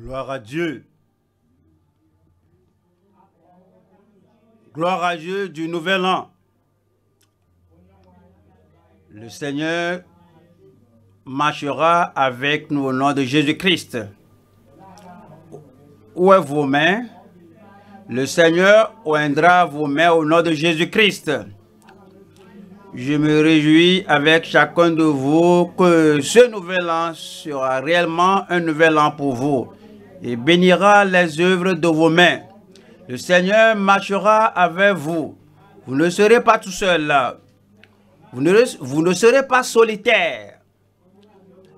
Gloire à Dieu. Gloire à Dieu du nouvel an. Le Seigneur marchera avec nous au nom de Jésus-Christ. Où est vos mains? Le Seigneur oindra vos mains au nom de Jésus-Christ. Je me réjouis avec chacun de vous que ce nouvel an sera réellement un nouvel an pour vous et bénira les œuvres de vos mains. Le Seigneur marchera avec vous. Vous ne serez pas tout seul. Vous ne serez pas solitaire.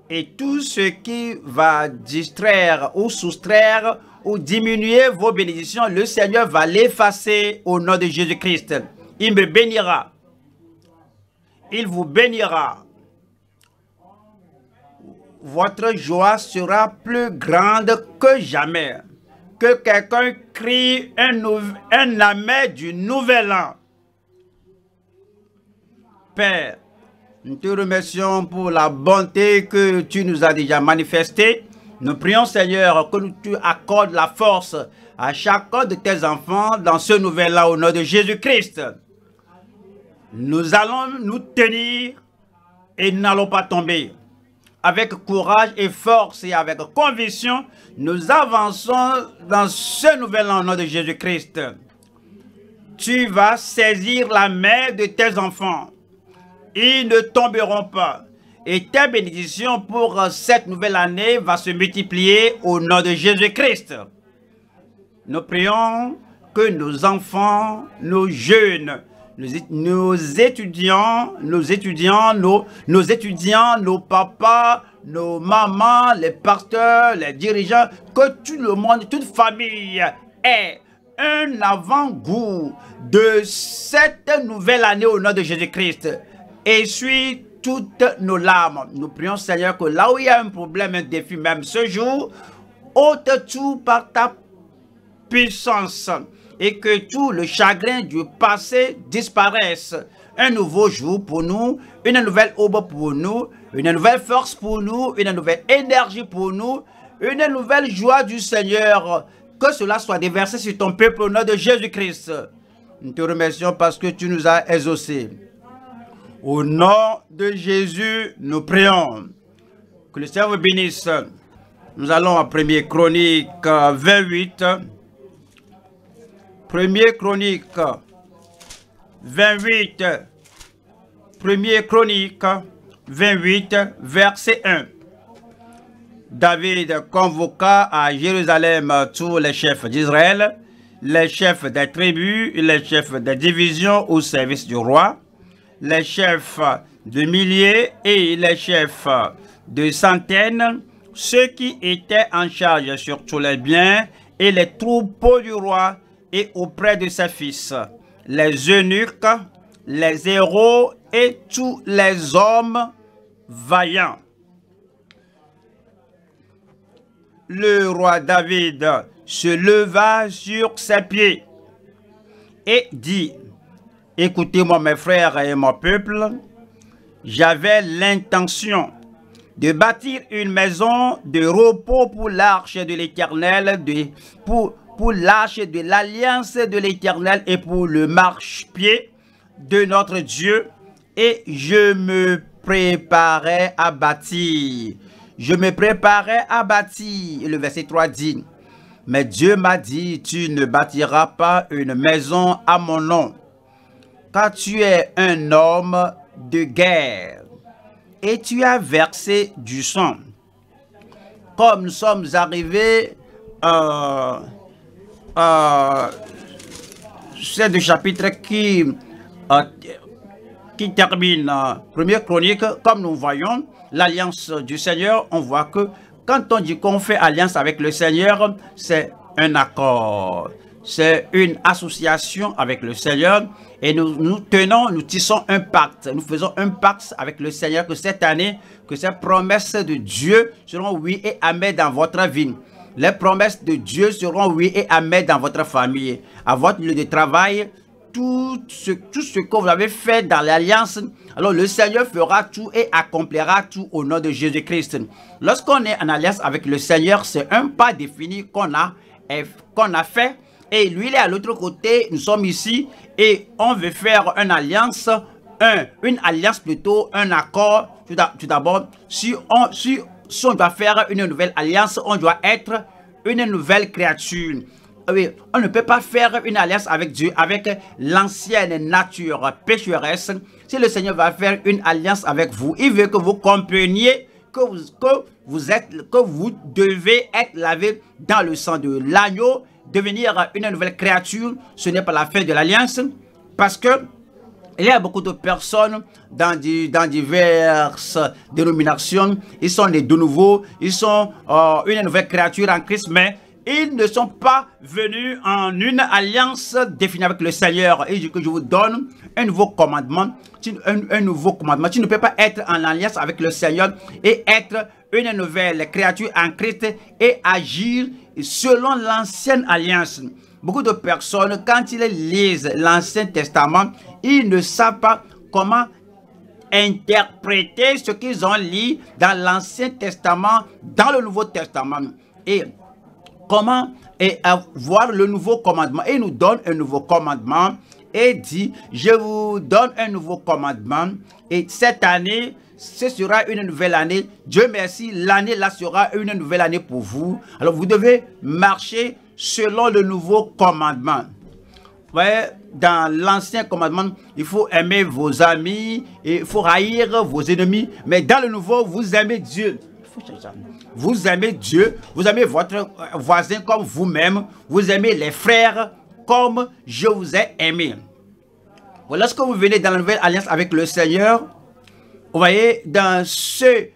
Et tout ce qui va distraire ou soustraire ou diminuer vos bénédictions, le Seigneur va l'effacer au nom de Jésus-Christ. Il me bénira. Il vous bénira. Votre joie sera plus grande que jamais. Que quelqu'un crie un amen du nouvel an. Père, nous te remercions pour la bonté que tu nous as déjà manifestée. Nous prions, Seigneur, que tu accordes la force à chacun de tes enfants dans ce nouvel an au nom de Jésus-Christ. Nous allons nous tenir et n'allons pas tomber. Avec courage et force et avec conviction, nous avançons dans ce nouvel an au nom de Jésus-Christ. Tu vas saisir la main de tes enfants. Ils ne tomberont pas. Et ta bénédiction pour cette nouvelle année va se multiplier au nom de Jésus-Christ. Nous prions que nos enfants, nos jeunes, nos étudiants, nos papas, nos mamans, les pasteurs, les dirigeants, que tout le monde, toute famille ait un avant-goût de cette nouvelle année au nom de Jésus-Christ. Essuie toutes nos larmes. Nous prions, Seigneur, que là où il y a un problème, un défi, même ce jour, ôte tout par ta puissance et que tout le chagrin du passé disparaisse. Un nouveau jour pour nous, une nouvelle aube pour nous, une nouvelle force pour nous, une nouvelle énergie pour nous, une nouvelle joie du Seigneur. Que cela soit déversé sur ton peuple au nom de Jésus-Christ. Nous te remercions parce que tu nous as exaucés. Au nom de Jésus, nous prions. Que le Seigneur vous bénisse. Nous allons à 1er Chronique 28. 1er Chronique 28. 1er Chronique 28, verset 1. David convoqua à Jérusalem tous les chefs d'Israël, les chefs des tribus, les chefs des divisions au service du roi, les chefs de milliers et les chefs de centaines, ceux qui étaient en charge sur tous les biens et les troupeaux du roi et auprès de ses fils, les eunuques, les héros et tous les hommes vaillants. Le roi David se leva sur ses pieds et dit: écoutez-moi mes frères et mon peuple, j'avais l'intention de bâtir une maison de repos pour l'arche de l'Éternel, pour l'arche de l'alliance de l'Éternel et pour le marchepied de notre Dieu, et je me préparais à bâtir. Le verset 3 dit: mais Dieu m'a dit, tu ne bâtiras pas une maison à mon nom, car tu es un homme de guerre, et tu as versé du sang. Comme nous sommes arrivés c'est le chapitre qui termine 1er Chronique, comme nous voyons l'alliance du Seigneur, on voit que quand on dit qu'on fait alliance avec le Seigneur, c'est un accord. C'est une association avec le Seigneur et nous tissons un pacte. Nous faisons un pacte avec le Seigneur que cette année, que ces promesses de Dieu seront oui et amen dans votre vie. Les promesses de Dieu seront oui et amen dans votre famille, à votre lieu de travail, tout ce que vous avez fait dans l'alliance, alors le Seigneur fera tout et accomplira tout au nom de Jésus-Christ. Lorsqu'on est en alliance avec le Seigneur, c'est un pas défini qu'on a fait. Et lui, il est à l'autre côté, nous sommes ici et on veut faire une alliance, un accord. Tout d'abord, si on doit faire une nouvelle alliance, on doit être une nouvelle créature. Oui, on ne peut pas faire une alliance avec Dieu, avec l'ancienne nature pécheresse. Si le Seigneur va faire une alliance avec vous, il veut que vous compreniez que vous devez être lavé dans le sang de l'agneau, devenir une nouvelle créature. Ce n'est pas la fin de l'alliance, parce que il y a beaucoup de personnes dans diverses dénominations. Ils sont nés de nouveau, ils sont une nouvelle créature en Christ, mais ils ne sont pas venus en une alliance définie avec le Seigneur. Et que je vous donne un nouveau commandement. Tu ne peux pas être en alliance avec le Seigneur et être une nouvelle créature en Christ et agir selon l'ancienne alliance. Beaucoup de personnes, quand ils lisent l'Ancien Testament, ils ne savent pas comment interpréter ce qu'ils ont lu dans l'Ancien Testament, dans le Nouveau Testament. Et comment avoir le nouveau commandement. Et il nous donne un nouveau commandement et dit, je vous donne un nouveau commandement. Et cette année, ce sera une nouvelle année. Dieu merci, l'année là sera une nouvelle année pour vous. Alors vous devez marcher selon le nouveau commandement. Vous voyez, dans l'ancien commandement, il faut aimer vos amis, et il faut haïr vos ennemis. Mais dans le nouveau, vous aimez Dieu. Vous aimez Dieu, vous aimez votre voisin comme vous-même, vous aimez les frères comme je vous ai aimé. Lorsque vous venez dans la nouvelle alliance avec le Seigneur, vous voyez, dans cette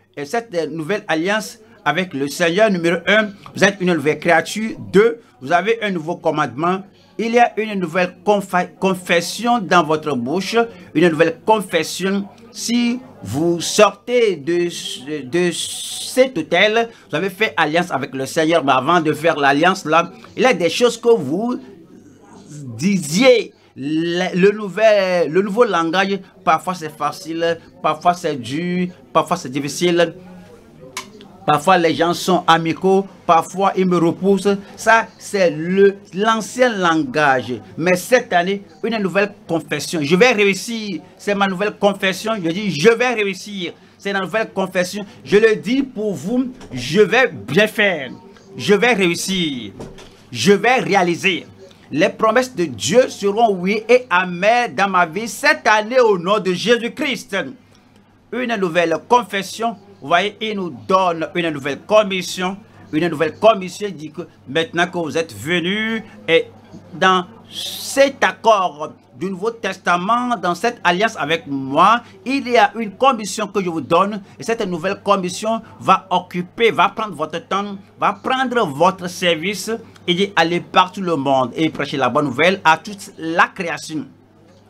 nouvelle alliance avec le Seigneur, numéro 1, vous êtes une nouvelle créature. 2, vous avez un nouveau commandement. Il y a une nouvelle confession dans votre bouche, une nouvelle confession. Si vous sortez de cet hôtel, vous avez fait alliance avec le Seigneur, mais avant de faire l'alliance là, il y a des choses que vous disiez. Le nouveau langage, parfois c'est facile, parfois c'est dur, parfois c'est difficile. Parfois les gens sont amicaux, parfois ils me repoussent. Ça, c'est l'ancien langage. Mais cette année, une nouvelle confession. Je vais réussir. C'est ma nouvelle confession. Je dis, je vais réussir. C'est la nouvelle confession. Je le dis pour vous, je vais bien faire. Je vais réussir. Je vais réaliser. Les promesses de Dieu seront oui et amen dans ma vie cette année au nom de Jésus-Christ. Une nouvelle confession. Vous voyez, il nous donne une nouvelle commission. Une nouvelle commission dit que maintenant que vous êtes venus et dans cet accord du Nouveau Testament, dans cette alliance avec moi, il y a une commission que je vous donne. Et cette nouvelle commission va occuper, va prendre votre temps, va prendre votre service et dit allez par tout le monde et prêcher la bonne nouvelle à toute la création.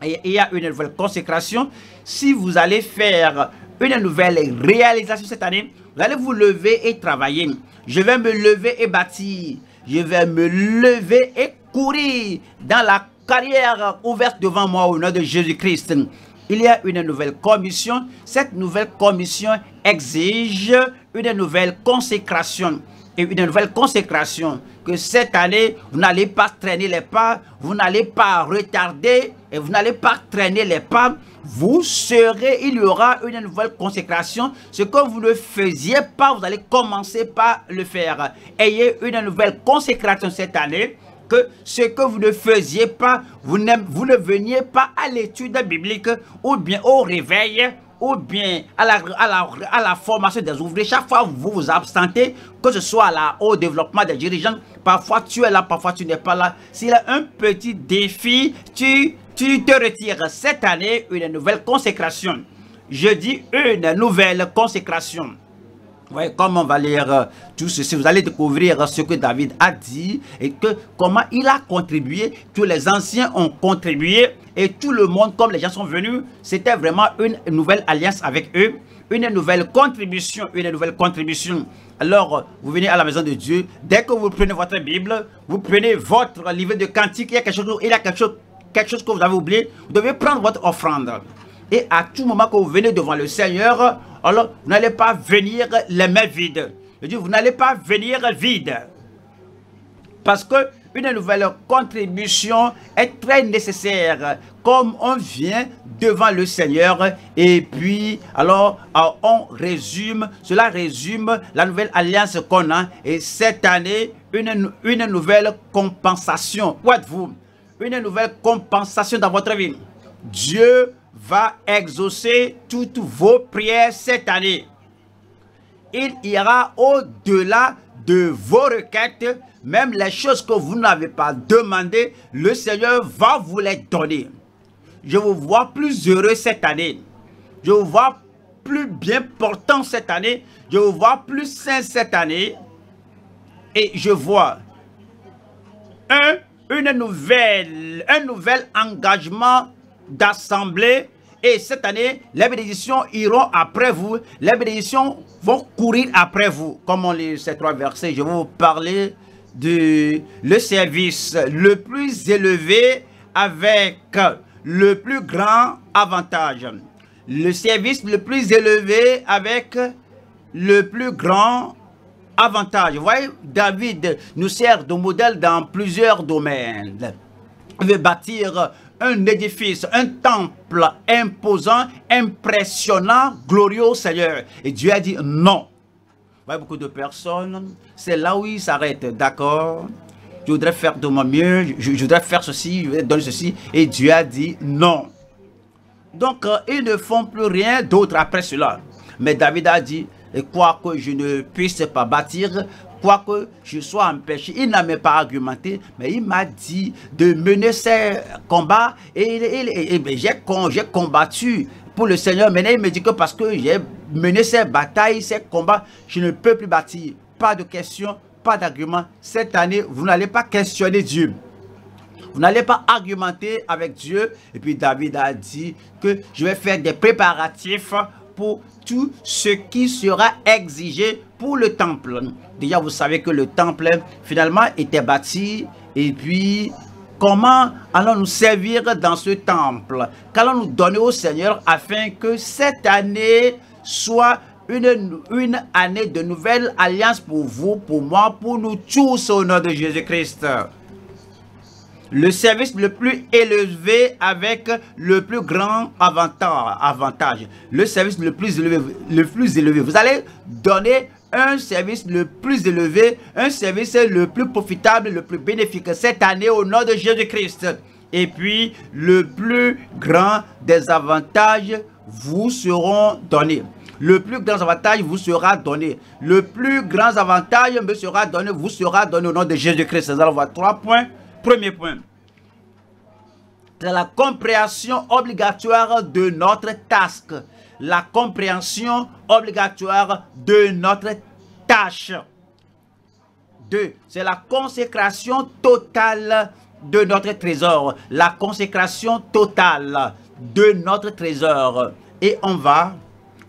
Et il y a une nouvelle consécration. Si vous allez faire une nouvelle réalisation cette année, vous allez vous lever et travailler. Je vais me lever et bâtir. Je vais me lever et courir dans la carrière ouverte devant moi au nom de Jésus-Christ. Il y a une nouvelle commission. Cette nouvelle commission exige une nouvelle consécration. Et une nouvelle consécration que cette année, vous n'allez pas traîner les pas, vous n'allez pas retarder et vous n'allez pas traîner les pas. Vous serez, il y aura une nouvelle consécration. Ce que vous ne faisiez pas, vous allez commencer par le faire. Ayez une nouvelle consécration cette année. Que ce que vous ne faisiez pas, vous ne veniez pas à l'étude biblique ou bien au réveil ou bien à la formation des ouvriers. Chaque fois vous vous absentez, que ce soit au développement des dirigeants, parfois tu es là, parfois tu n'es pas là. S'il y a un petit défi, tu te retires. Cette année, une nouvelle consécration. Je dis une nouvelle consécration. Voyez, comment on va lire tout ceci, vous allez découvrir ce que David a dit et comment il a contribué. Tous les anciens ont contribué et tout le monde, comme les gens sont venus, c'était vraiment une nouvelle alliance avec eux, une nouvelle contribution, une nouvelle contribution. Alors, vous venez à la maison de Dieu, dès que vous prenez votre Bible, vous prenez votre livre de cantique, il y a quelque chose quelque chose que vous avez oublié, vous devez prendre votre offrande. Et à tout moment que vous venez devant le Seigneur, alors vous n'allez pas venir les mains vides. Je dis, vous n'allez pas venir vide. Parce que une nouvelle contribution est très nécessaire. Comme on vient devant le Seigneur et puis alors on résume, cela résume la nouvelle alliance qu'on a. Et cette année, une nouvelle compensation. Où êtes-vous? Une nouvelle compensation dans votre vie. Dieu va exaucer toutes vos prières cette année. Il ira au-delà de vos requêtes, même les choses que vous n'avez pas demandées, le Seigneur va vous les donner. Je vous vois plus heureux cette année. Je vous vois plus bien portant cette année. Je vous vois plus sain cette année. Et je vois un nouvel engagement d'assemblée. Et cette année, les bénédictions iront après vous. Les bénédictions vont courir après vous. Comme on lit ces trois versets, je vais vous parler de le service le plus élevé avec le plus grand avantage. Le service le plus élevé avec le plus grand avantage. Vous voyez, David nous sert de modèle dans plusieurs domaines. Il veut bâtir un édifice, un temple imposant, impressionnant, glorieux au Seigneur. Et Dieu a dit non. Vous voyez, beaucoup de personnes, c'est là où ils s'arrêtent. D'accord, je voudrais faire de mon mieux, je voudrais faire ceci, je voudrais donner ceci. Et Dieu a dit non. Donc, ils ne font plus rien d'autre après cela. Mais David a dit, et quoi que je ne puisse pas bâtir, quoique je sois empêché, il n'a même pas argumenté, mais il m'a dit de mener ces combats et j'ai combattu pour le Seigneur. Maintenant, il me dit que parce que j'ai mené ces batailles, ces combats, je ne peux plus bâtir. Pas de question, pas d'argument. Cette année, vous n'allez pas questionner Dieu. Vous n'allez pas argumenter avec Dieu. Et puis David a dit que je vais faire des préparatifs pour tout ce qui sera exigé pour le temple. Déjà, vous savez que le temple, finalement, était bâti. Et puis, comment allons-nous servir dans ce temple? Qu'allons-nous donner au Seigneur afin que cette année soit une année de nouvelle alliance pour vous, pour moi, pour nous tous, au nom de Jésus-Christ. Le service le plus élevé avec le plus grand avantage. Le service le plus élevé. Vous allez donner un service le plus élevé, un service le plus profitable, le plus bénéfique cette année au nom de Jésus-Christ. Et puis, le plus grand des avantages vous seront donnés. Le plus grand avantage vous sera donné. Le plus grand avantage me sera donné, vous sera donné au nom de Jésus-Christ. Nous allons voir trois points. Premier point, c'est la compréhension obligatoire de notre tâche. La compréhension obligatoire de notre tâche. Deux, c'est la consécration totale de notre trésor. La consécration totale de notre trésor. Et on va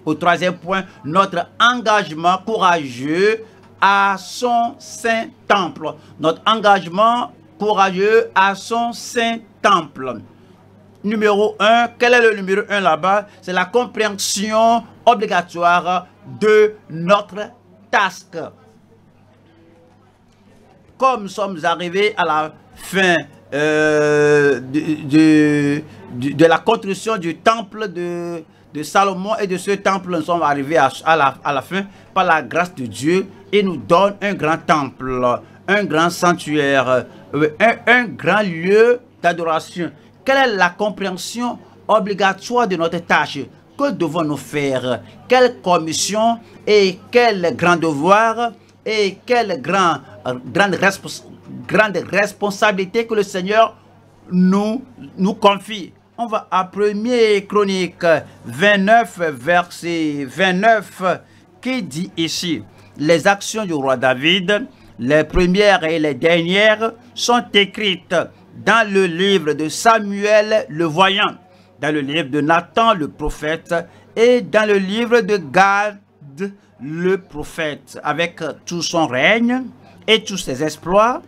au troisième point, notre engagement courageux à son saint temple. Notre engagement courageux à son saint temple. Numéro 1, quel est le numéro 1 là-bas? C'est la compréhension obligatoire de notre tâche. Comme nous sommes arrivés à la fin de la construction du temple de Salomon et de ce temple, nous sommes arrivés à la fin par la grâce de Dieu et nous donne un grand temple, un grand sanctuaire, un grand lieu d'adoration. Quelle est la compréhension obligatoire de notre tâche? Que devons-nous faire? Quelle commission et quel grand devoir et quelle grande responsabilité que le Seigneur nous confie? On va à 1er Chronique 29, verset 29, qui dit ici, « Les actions du roi David, les premières et les dernières sont écrites dans le livre de Samuel le voyant, dans le livre de Nathan le prophète et dans le livre de Gad le prophète, avec tout son règne et tous ses exploits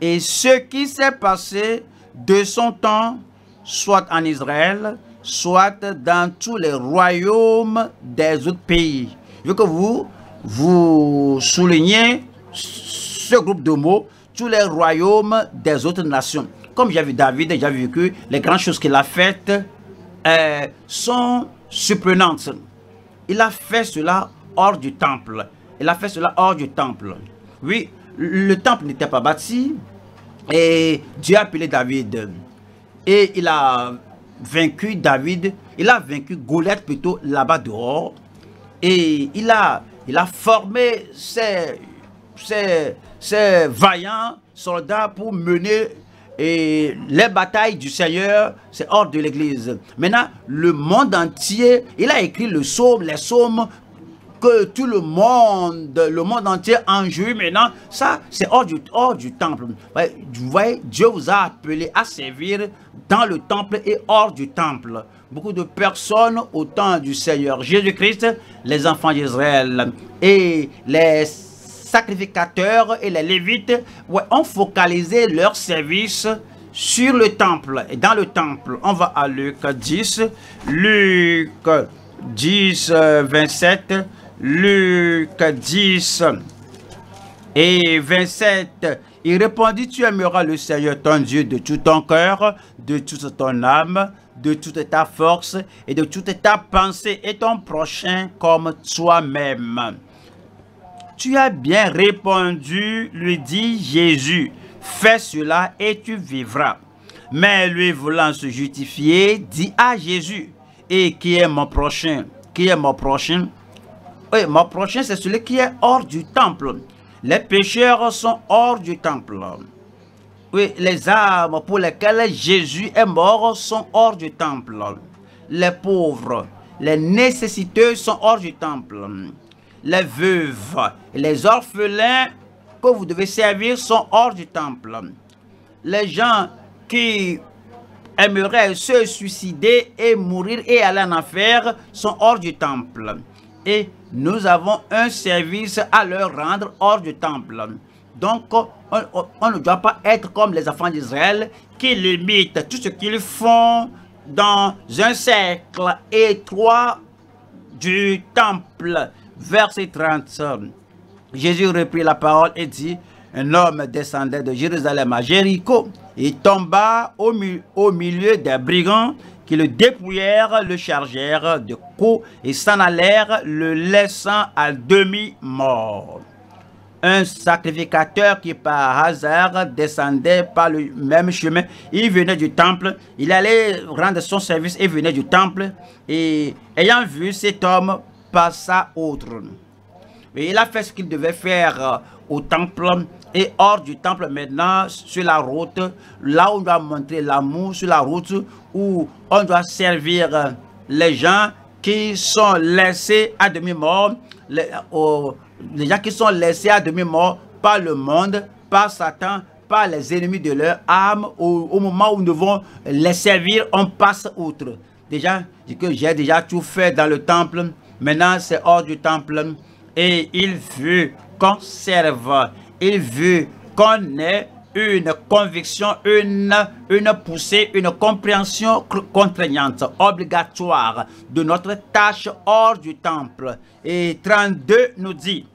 et ce qui s'est passé de son temps soit en Israël, soit dans tous les royaumes des autres pays. Je veux que vous souligniez ce groupe de mots, tous les royaumes des autres nations. Comme j'ai vu David, j'ai vécu, les grandes choses qu'il a faites sont surprenantes. Il a fait cela hors du temple. Il a fait cela hors du temple. Oui, le temple n'était pas bâti et Dieu a appelé David. Et il a vaincu David, il a vaincu Goliath plutôt là-bas dehors. Et il a formé ses vaillants soldats pour mener les batailles du Seigneur. C'est hors de l'Église. Maintenant, le monde entier, il a écrit le psaume, les psaumes que tout le monde entier en joue maintenant. Ça, c'est hors du temple. Vous voyez, Dieu vous a appelé à servir dans le temple et hors du temple. Beaucoup de personnes au temps du Seigneur Jésus-Christ, les enfants d'Israël et les sacrificateurs et les lévites, ouais, ont focalisé leur service sur le temple. Et dans le temple, on va à Luc 10, Luc 10, 27, Luc 10 et 27. Il répondit, tu aimeras le Seigneur ton Dieu de tout ton cœur, de toute ton âme, de toute ta force et de toute ta pensée, et ton prochain comme toi-même. Tu as bien répondu, lui dit Jésus, fais cela et tu vivras. Mais lui voulant se justifier, dit à Jésus, et qui est mon prochain? Qui est mon prochain? Oui, mon prochain, c'est celui qui est hors du temple. Les pécheurs sont hors du temple. Oui, les âmes pour lesquelles Jésus est mort sont hors du temple. Les pauvres, les nécessiteux sont hors du temple. Les veuves, les orphelins que vous devez servir sont hors du temple. Les gens qui aimeraient se suicider et mourir et aller en enfer sont hors du temple. Et nous avons un service à leur rendre hors du temple. Donc, on ne doit pas être comme les enfants d'Israël qui limitent tout ce qu'ils font dans un cercle étroit du temple. Verset 30. Jésus reprit la parole et dit, un homme descendait de Jérusalem à Jéricho et tomba au milieu des brigands qui le dépouillèrent, le chargèrent de coups et s'en allèrent, le laissant à demi-mort. Un sacrificateur qui par hasard descendait par le même chemin, il venait du temple, il allait rendre son service et venait du temple, et ayant vu cet homme, passa outre. Et il a fait ce qu'il devait faire au temple et hors du temple maintenant, sur la route, là où on doit montrer l'amour, sur la route où on doit servir les gens qui sont laissés à demi-mort, les gens qui sont laissés à demi-mort par le monde, par Satan, par les ennemis de leur âme. Au moment où nous devons les servir, on passe outre. Déjà, j'ai déjà tout fait dans le temple, maintenant c'est hors du temple. Et il veut qu'on serve, il veut qu'on ait une conviction, une poussée, une compréhension contraignante, obligatoire de notre tâche hors du temple. Et 32 nous dit,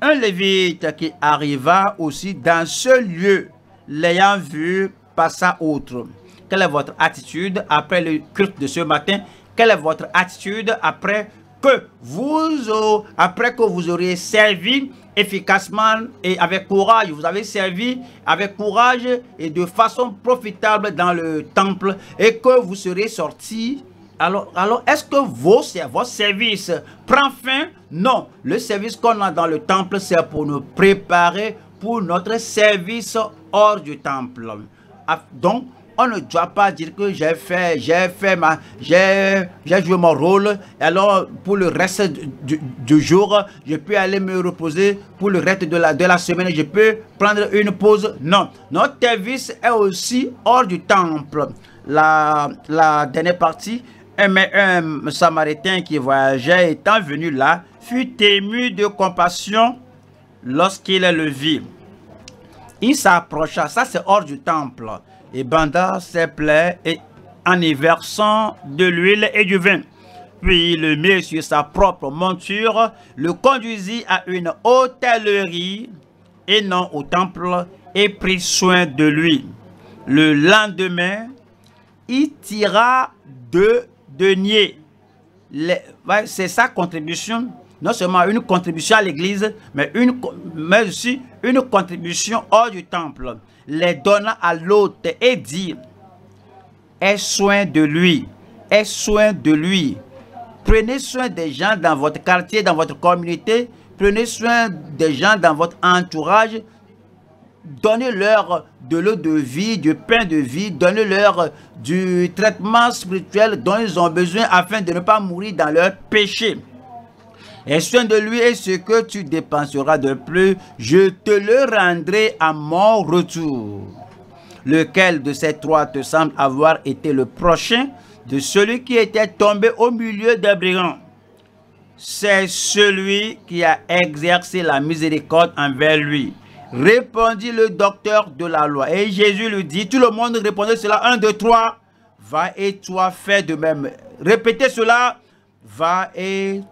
un lévite qui arriva aussi dans ce lieu, l'ayant vu, passa outre. Quelle est votre attitude après le culte de ce matin? Quelle est votre attitude après que vous auriez servi efficacement et avec courage? Vous avez servi avec courage et de façon profitable dans le temple, et que vous serez sortis. Alors est-ce que votre service prend fin? Non, le service qu'on a dans le temple, c'est pour nous préparer pour notre service hors du temple. Donc, on ne doit pas dire que j'ai joué mon rôle, alors pour le reste du jour, je peux aller me reposer, pour le reste de la semaine, je peux prendre une pause. Non, notre service est aussi hors du temple. La dernière partie, un Samaritain qui voyageait étant venu là, fut ému de compassion lorsqu'il le vit. Il s'approcha, ça c'est hors du temple. Et Banda se plaît et en y versant de l'huile et du vin. Puis le mit sur sa propre monture, le conduisit à une hôtellerie et non au temple et prit soin de lui. Le lendemain, il tira 2 deniers. C'est sa contribution, non seulement une contribution à l'église, mais aussi une contribution hors du temple. Les donna à l'hôte et dit, « Aie soin de lui, aie soin de lui. Prenez soin des gens dans votre quartier, dans votre communauté. Prenez soin des gens dans votre entourage. Donnez-leur de l'eau de vie, du pain de vie. Donnez-leur du traitement spirituel dont ils ont besoin afin de ne pas mourir dans leur péché. Et soin de lui et ce que tu dépenseras de plus, je te le rendrai à mon retour. Lequel de ces trois te semble avoir été le prochain de celui qui était tombé au milieu des brigands? C'est celui qui a exercé la miséricorde envers lui. » Répondit le docteur de la loi. Et Jésus lui dit, tout le monde répondait cela, 1, 2, 3. Va et toi fais de même. Répétez cela, va et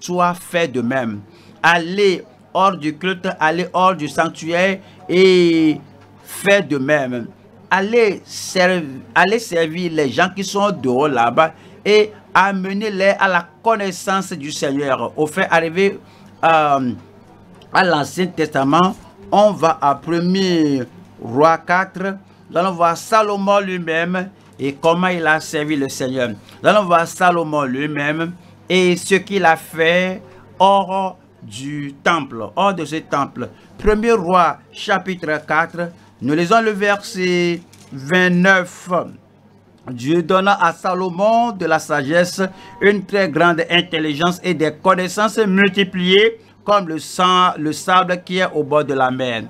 toi fais de même. Allez hors du culte, allez hors du sanctuaire et fais de même. Allez servir les gens qui sont dehors là-bas et amenez-les à la connaissance du Seigneur. Au fait, arrivé à l'Ancien Testament, on va à 1er Roi 4, nous allons voir Salomon lui-même et comment il a servi le Seigneur. Nous allons voir Salomon lui-même et ce qu'il a fait hors du temple, hors de ce temple. 1er Roi chapitre 4, nous lisons le verset 29. Dieu donna à Salomon de la sagesse, une très grande intelligence et des connaissances multipliées comme le sable qui est au bord de la mer.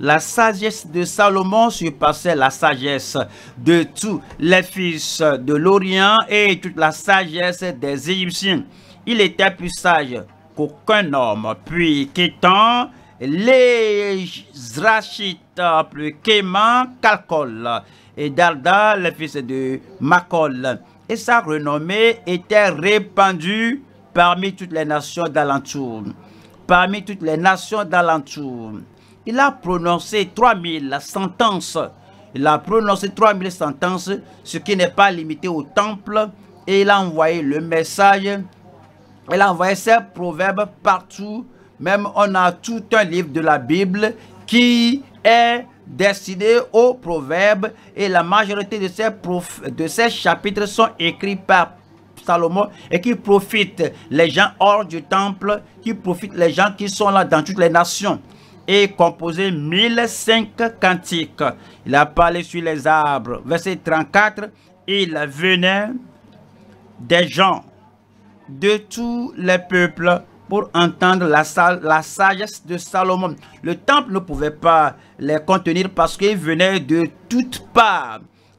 La sagesse de Salomon surpassait la sagesse de tous les fils de l'Orient et toute la sagesse des Égyptiens. Il était plus sage qu'aucun homme. Puis quittant les Zrachites, plus Kéman, Calcol et Darda, le fils de Makol. Et sa renommée était répandue parmi toutes les nations d'alentour. Parmi toutes les nations d'alentour. Il a prononcé 3000 sentences. Il a prononcé 3000 sentences, ce qui n'est pas limité au temple. Et il a envoyé le message. Il a envoyé ses proverbes partout. Même on a tout un livre de la Bible qui est destiné aux proverbes. Et la majorité de ces chapitres sont écrits par Salomon et qui profite les gens hors du temple, qui profite les gens qui sont là dans toutes les nations. Et composé 1005 cantiques. Il a parlé sur les arbres. Verset 34, il venait des gens de tous les peuples pour entendre la sagesse de Salomon. Le temple ne pouvait pas les contenir parce qu'ils venaient de toutes parts.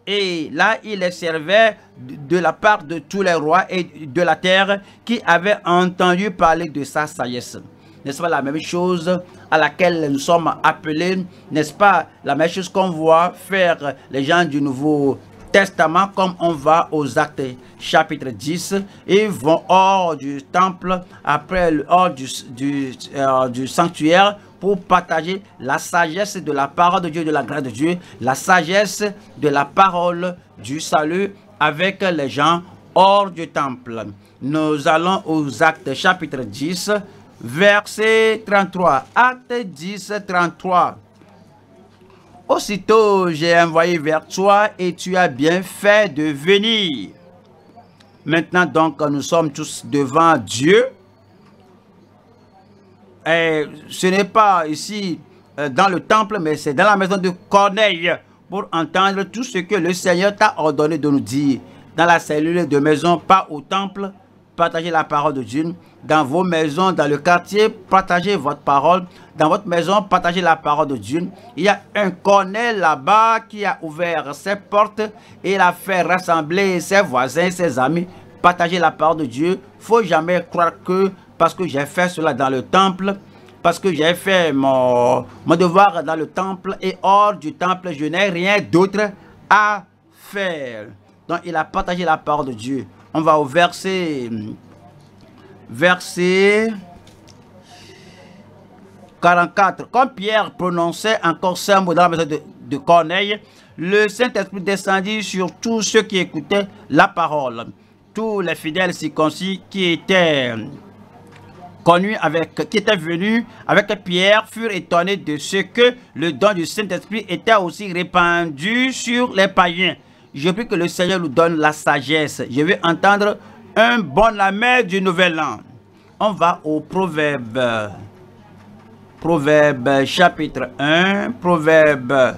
Et là, il les servait de la part de tous les rois et de la terre qui avaient entendu parler de sa sagesse. N'est-ce pas la même chose à laquelle nous sommes appelés? N'est-ce pas la même chose qu'on voit faire les gens du Nouveau Testament comme on va aux Actes chapitre 10? Ils vont hors du temple, après hors du sanctuaire, pour partager la sagesse de la parole de Dieu, de la grâce de Dieu, la sagesse de la parole du salut avec les gens hors du temple. Nous allons aux Actes chapitre 10, verset 33. Actes 10, 33. Aussitôt j'ai envoyé vers toi et tu as bien fait de venir. Maintenant donc nous sommes tous devant Dieu. Et ce n'est pas ici dans le temple, mais c'est dans la maison de Corneille pour entendre tout ce que le Seigneur t'a ordonné de nous dire. Dans la cellule de maison, pas au temple, partagez la parole de Dieu. Dans vos maisons, dans le quartier, partagez votre parole. Dans votre maison, partagez la parole de Dieu. Il y a un Corneille là-bas qui a ouvert ses portes et il a fait rassembler ses voisins, ses amis. Partagez la parole de Dieu. Il ne faut jamais croire que parce que j'ai fait cela dans le temple, parce que j'ai fait mon devoir dans le temple et hors du temple, je n'ai rien d'autre à faire. Donc, il a partagé la parole de Dieu. On va au verset 44. Quand Pierre prononçait encore ces mots dans la maison de Corneille, le Saint-Esprit descendit sur tous ceux qui écoutaient la parole. Tous les fidèles circoncis qui étaient venus avec Pierre furent étonnés de ce que le don du Saint-Esprit était aussi répandu sur les païens. Je prie que le Seigneur nous donne la sagesse. Je veux entendre un bon amen du nouvel an. On va au Proverbe. Proverbe chapitre 1. Proverbe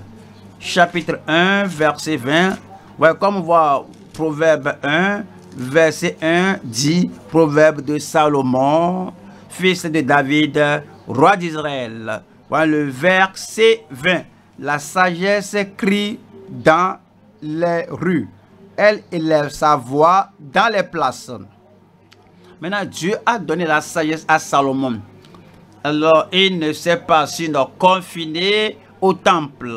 chapitre 1, verset 20. Ouais, comme on voit Proverbe 1, verset 1 dit, Proverbe de Salomon, fils de David, roi d'Israël. Ouais, le verset 20. La sagesse crie dans les rues, elle élève sa voix dans les places. Maintenant, Dieu a donné la sagesse à Salomon. Alors, il ne sait pas si nous confinés au temple.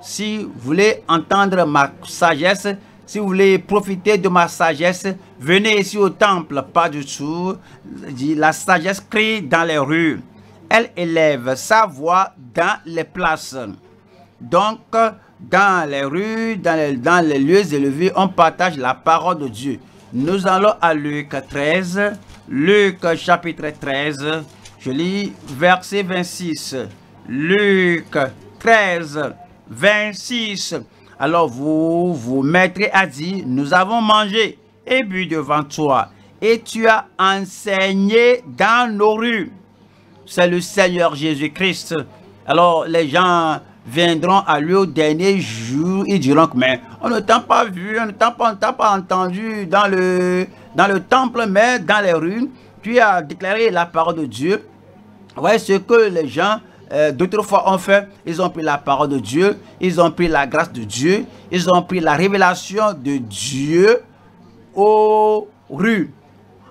Si vous voulez entendre ma sagesse, si vous voulez profiter de ma sagesse, venez ici au temple. Pas du tout. La sagesse crie dans les rues. Elle élève sa voix dans les places. Donc, dans les rues, dans les lieux élevés, on partage la parole de Dieu. Nous allons à Luc 13, Luc chapitre 13, je lis verset 26, Luc 13, 26. Alors vous vous mettrez à dire, nous avons mangé et bu devant toi, et tu as enseigné dans nos rues. C'est le Seigneur Jésus-Christ. Alors les gens viendront à lui au dernier jour, ils diront que mais on ne t'a pas vu, on ne t'a pas entendu dans le temple, mais dans les rues, tu as déclaré la parole de Dieu. Ouais, ce que les gens d'autrefois ont fait, ils ont pris la parole de Dieu, ils ont pris la grâce de Dieu, ils ont pris la révélation de Dieu aux rues.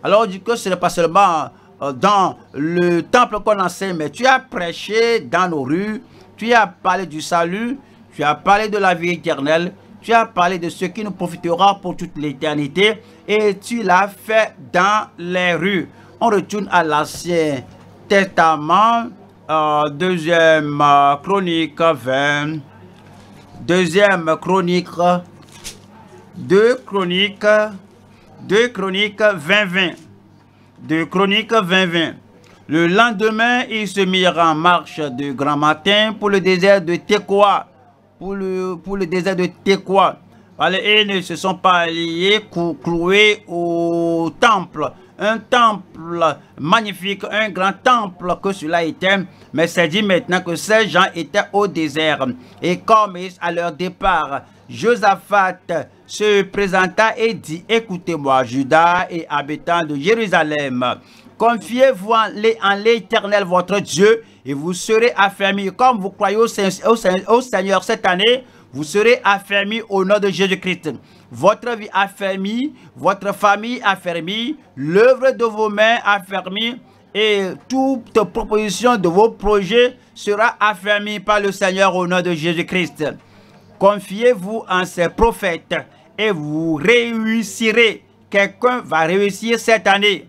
Alors on dit que ce n'est pas seulement dans le temple qu'on enseigne, mais tu as prêché dans nos rues. Tu as parlé du salut, tu as parlé de la vie éternelle, tu as parlé de ce qui nous profitera pour toute l'éternité et tu l'as fait dans les rues. On retourne à l'Ancien Testament, deuxième chronique 20, deuxième chronique, 2 Chroniques 20-20. Le lendemain, ils se mirent en marche de grand matin pour le désert de Tekoa. Pour le désert de Tekoa. Ils ne se sont pas liés, cloués au temple. Un temple magnifique, un grand temple que cela était. Mais c'est dit maintenant que ces gens étaient au désert. Et comme à leur départ, Josaphat se présenta et dit, « Écoutez-moi, Judas et habitants de Jérusalem. » Confiez-vous en l'Éternel, votre Dieu, et vous serez affermis. Comme vous croyez au Seigneur cette année, vous serez affermis au nom de Jésus-Christ. Votre vie affermie, votre famille affermie, l'œuvre de vos mains affermie, et toute proposition de vos projets sera affermie par le Seigneur au nom de Jésus-Christ. Confiez-vous en ces prophètes, et vous réussirez. Quelqu'un va réussir cette année.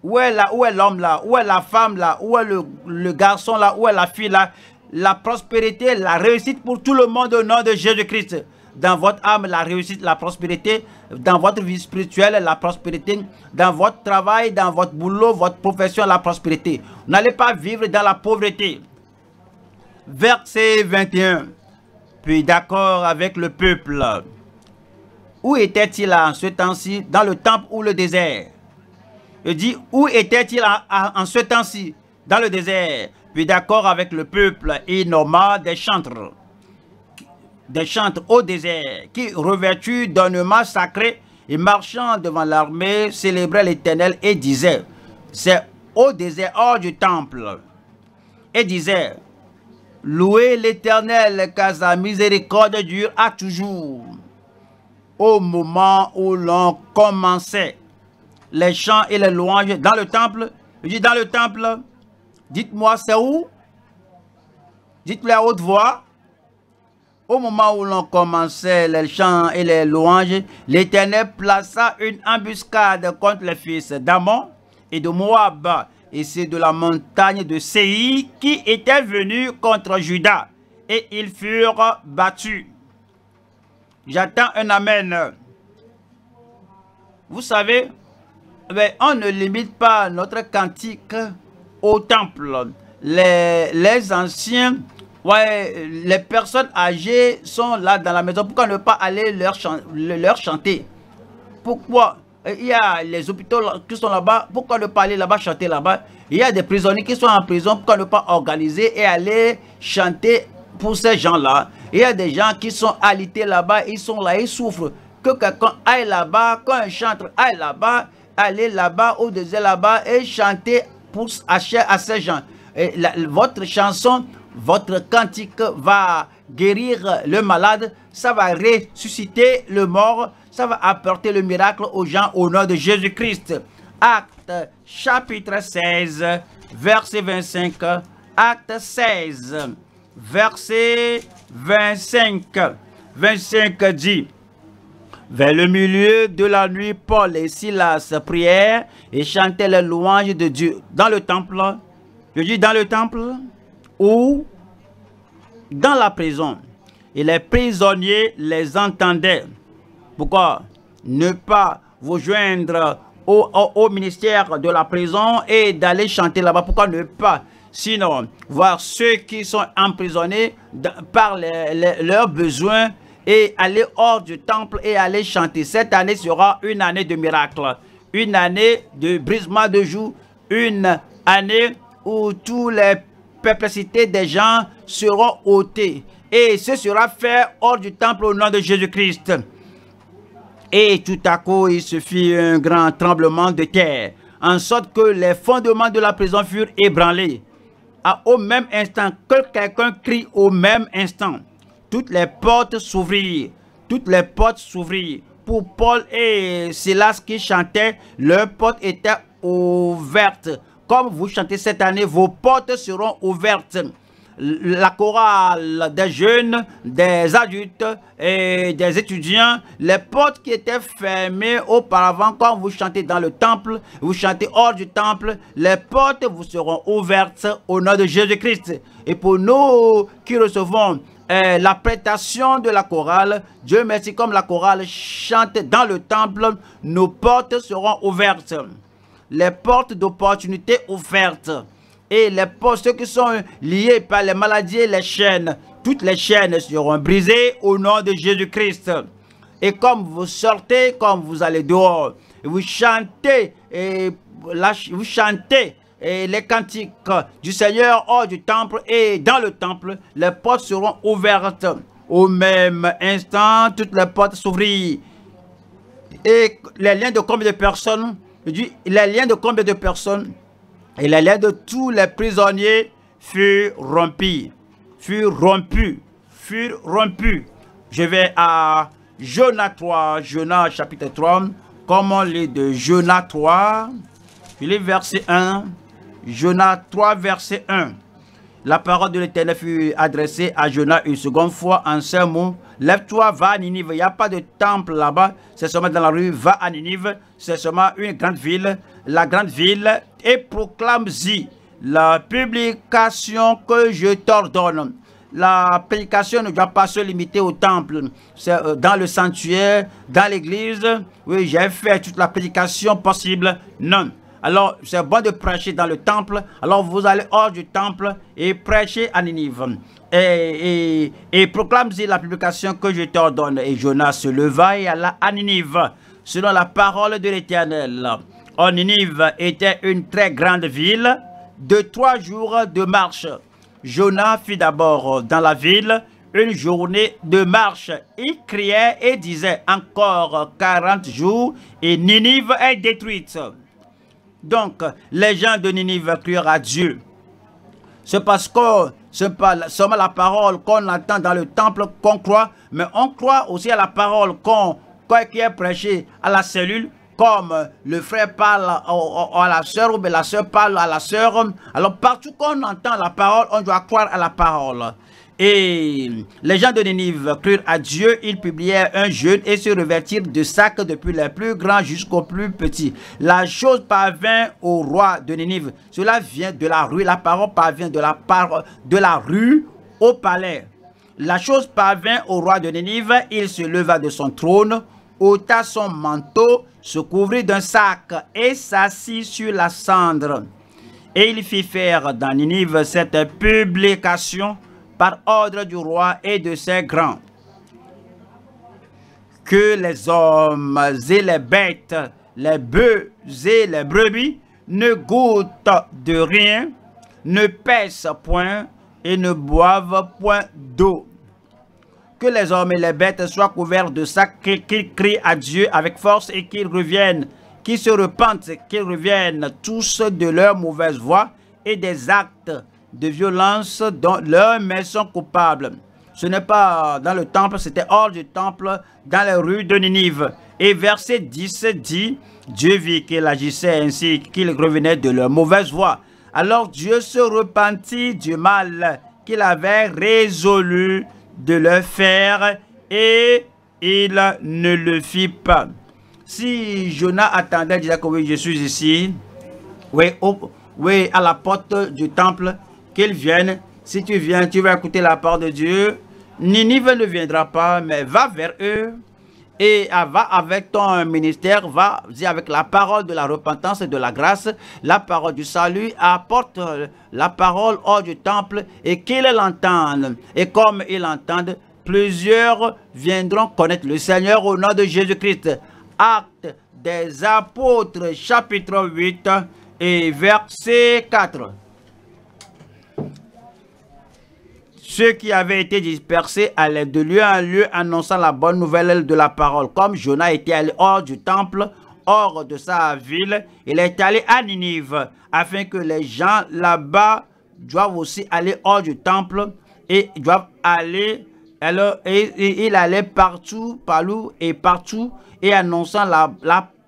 Où est l'homme là? Où est la femme là? Où est le garçon là? Où est la fille là? La prospérité, la réussite pour tout le monde au nom de Jésus-Christ. Dans votre âme, la réussite, la prospérité. Dans votre vie spirituelle, la prospérité. Dans votre travail, dans votre boulot, votre profession, la prospérité. N'allez pas vivre dans la pauvreté. Verset 21. Puis d'accord avec le peuple. Où était-il en ce temps-ci? Dans le temple ou le désert? Il dit, où était-il en ce temps-ci? Dans le désert. Puis d'accord avec le peuple, il nomma des chantres au désert, qui revêtus d'ornements sacrés et marchant devant l'armée, célébraient l'Éternel et disaient, c'est au désert, hors du temple. Et disaient, louez l'Éternel, car sa miséricorde dure à toujours. Au moment où l'on commençait les chants et les louanges dans le temple, Dites-moi, c'est où? Dites-le à haute voix. Au moment où l'on commençait les chants et les louanges, l'Éternel plaça une embuscade contre les fils d'Ammon et de Moab, et c'est de la montagne de Séhi qui étaient venus contre Juda, et ils furent battus. J'attends un amen. Vous savez, on ne limite pas notre cantique au temple. Les anciens, ouais, les personnes âgées sont là dans la maison. Pourquoi ne pas aller leur chanter? Pourquoi? Il y a les hôpitaux qui sont là-bas. Pourquoi ne pas aller là-bas chanter là-bas? Il y a des prisonniers qui sont en prison. Pourquoi ne pas organiser et aller chanter pour ces gens-là? Il y a des gens qui sont alités là-bas. Ils sont là, ils souffrent. Que quelqu'un aille là-bas, qu'un chanteur aille là-bas, aller là-bas au désert là-bas et chanter pour à ces gens. Et votre chanson, votre cantique va guérir le malade, ça va ressusciter le mort, ça va apporter le miracle aux gens au nom de Jésus-Christ. Actes chapitre 16, verset 25. Actes 16, verset 25. 25 dit: vers le milieu de la nuit, Paul et Silas prièrent et chantaient les louanges de Dieu dans le temple. Je dis dans le temple ou dans la prison. Et les prisonniers les entendaient. Pourquoi ne pas vous joindre au ministère de la prison et d'aller chanter là-bas? Pourquoi ne pas? Sinon, voir ceux qui sont emprisonnés par leurs besoins et aller hors du temple et aller chanter. Cette année sera une année de miracles, une année de brisement de joug, une année où toutes les perplexités des gens seront ôtées. Et ce sera fait hors du temple au nom de Jésus-Christ. Et tout à coup, il se fit un grand tremblement de terre, en sorte que les fondements de la prison furent ébranlés. Au même instant, que quelqu'un crie au même instant, toutes les portes s'ouvrirent, toutes les portes s'ouvrirent. Pour Paul et Silas qui chantaient, leurs portes étaient ouvertes. Comme vous chantez cette année, vos portes seront ouvertes. La chorale des jeunes, des adultes et des étudiants, les portes qui étaient fermées auparavant, quand vous chantez dans le temple, vous chantez hors du temple, les portes vous seront ouvertes au nom de Jésus-Christ. Et pour nous qui recevons la prestation de la chorale, Dieu merci, comme la chorale chante dans le temple, nos portes seront ouvertes. Les portes d'opportunités ouvertes. Et les portes, ceux qui sont liés par les maladies et les chaînes, toutes les chaînes seront brisées au nom de Jésus-Christ. Et comme vous sortez, comme vous allez dehors, vous chantez les cantiques du Seigneur hors du temple et dans le temple, les portes seront ouvertes. Au même instant, toutes les portes s'ouvrirent. Et les liens de combien de personnes? Je dis, les liens de combien de personnes? Et les liens de tous les prisonniers furent rompus. Je vais à Jonas 3, Jonas chapitre 3, comme on lit de Jonas 3. Je lis verset 1, Jonas 3, verset 1. La parole de l'Éternel fut adressée à Jonas une seconde fois en ces mots: lève-toi, va à Ninive. Il n'y a pas de temple là-bas, c'est seulement dans la rue. Va à Ninive, c'est seulement une grande ville, la grande ville, et proclame-y la publication que je t'ordonne. La prédication ne doit pas se limiter au temple, dans le sanctuaire, dans l'église. Oui, j'ai fait toute la prédication possible. Non. Alors, c'est bon de prêcher dans le temple. Alors, vous allez hors du temple et prêchez à Ninive. Et proclame-y la publication que je t'ordonne. Et Jonas se leva et alla à Ninive, selon la parole de l'Éternel. En Ninive était une très grande ville de 3 jours de marche. Jonas fit d'abord dans la ville une journée de marche. Il criait et disait: encore 40 jours et Ninive est détruite. Donc, les gens de Ninive crurent à Dieu. C'est parce que c'est pas seulement la parole qu'on entend dans le temple qu'on croit, mais on croit aussi à la parole qui est prêchée à la cellule, comme le frère parle à la sœur ou bien la sœur parle à la sœur. Alors partout qu'on entend la parole, on doit croire à la parole. Et les gens de Ninive crurent à Dieu, ils publièrent un jeûne et se revêtirent de sacs depuis les plus grands jusqu'aux plus petits. La chose parvint au roi de Ninive. Cela vient de la rue, la parole parvient de la rue au palais. La chose parvint au roi de Ninive, il se leva de son trône, ôta son manteau, se couvrit d'un sac et s'assit sur la cendre. Et il fit faire dans Ninive cette publication par ordre du roi et de ses grands, que les hommes et les bêtes, les bœufs et les brebis ne goûtent de rien, ne pèsent point et ne boivent point d'eau. Que les hommes et les bêtes soient couverts de sacs, qu'ils crient à Dieu avec force et qu'ils reviennent, qu'ils se repentent, qu'ils reviennent tous de leur mauvaise voie et des actes de violence dont leurs mains sont coupables. Ce n'est pas dans le temple, c'était hors du temple, dans les rues de Ninive. Et verset 10 dit, Dieu vit qu'ils agissaient ainsi, qu'ils revenaient de leur mauvaise voie. Alors Dieu se repentit du mal qu'il avait résolu de leur faire et il ne le fit pas. Si Jonas attendait, il disait que oui, je suis ici, oui, oh, oui, à la porte du temple, qu'ils viennent. Si tu viens, tu vas écouter la parole de Dieu. Ninive ne viendra pas, mais va vers eux et va avec ton ministère, va avec la parole de la repentance et de la grâce, la parole du salut, apporte la parole hors du temple et qu'ils l'entendent. Et comme ils l'entendent, plusieurs viendront connaître le Seigneur au nom de Jésus-Christ. Actes des Apôtres, chapitre 8 et verset 4. Ceux qui avaient été dispersés allaient de lieu en lieu annonçant la bonne nouvelle de la parole. Comme Jonas était allé hors du temple, hors de sa ville, il est allé à Ninive afin que les gens là-bas doivent aussi aller hors du temple et doivent aller. Alors, il allait partout, partout et annonçant la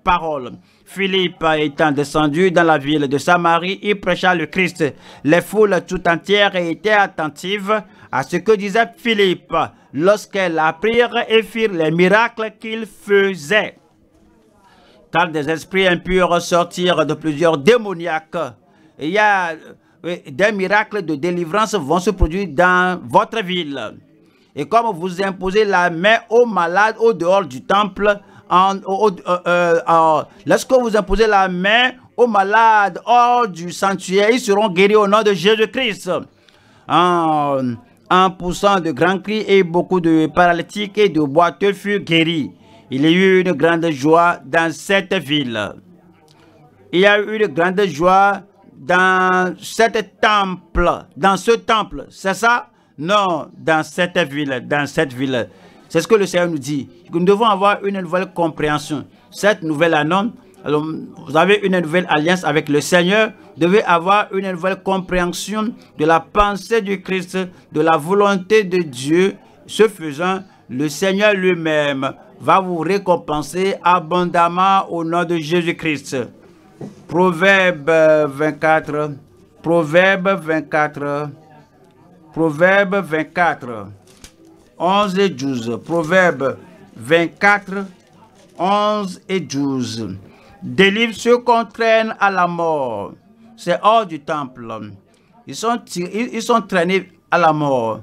parole. Philippe étant descendu dans la ville de Samarie, il prêcha le Christ. Les foules tout entières étaient attentives à ce que disait Philippe lorsqu'elles apprirent et firent les miracles qu'il faisait. Car des esprits impurs sortirent de plusieurs démoniaques. Il y a des miracles de délivrance vont se produire dans votre ville. Et comme vous imposez la main aux malades au dehors du temple, lorsque vous imposez la main aux malades hors du sanctuaire, ils seront guéris au nom de Jésus-Christ. En poussant de grands cris et beaucoup de paralytiques et de boiteux furent guéris. Il y a eu une grande joie dans cette ville. Il y a eu une grande joie dans cette temple, dans ce temple, c'est ça? Non, dans cette ville, dans cette ville. C'est ce que le Seigneur nous dit. Nous devons avoir une nouvelle compréhension. Cette nouvelle annonce, alors vous avez une nouvelle alliance avec le Seigneur. Vous devez avoir une nouvelle compréhension de la pensée du Christ, de la volonté de Dieu. Ce faisant, le Seigneur lui-même va vous récompenser abondamment au nom de Jésus-Christ. Proverbe 24. 11 et 12, Proverbe 24, 11 et 12. Délivre ceux qu'on traîne à la mort. C'est hors du temple. Ils sont traînés à la mort.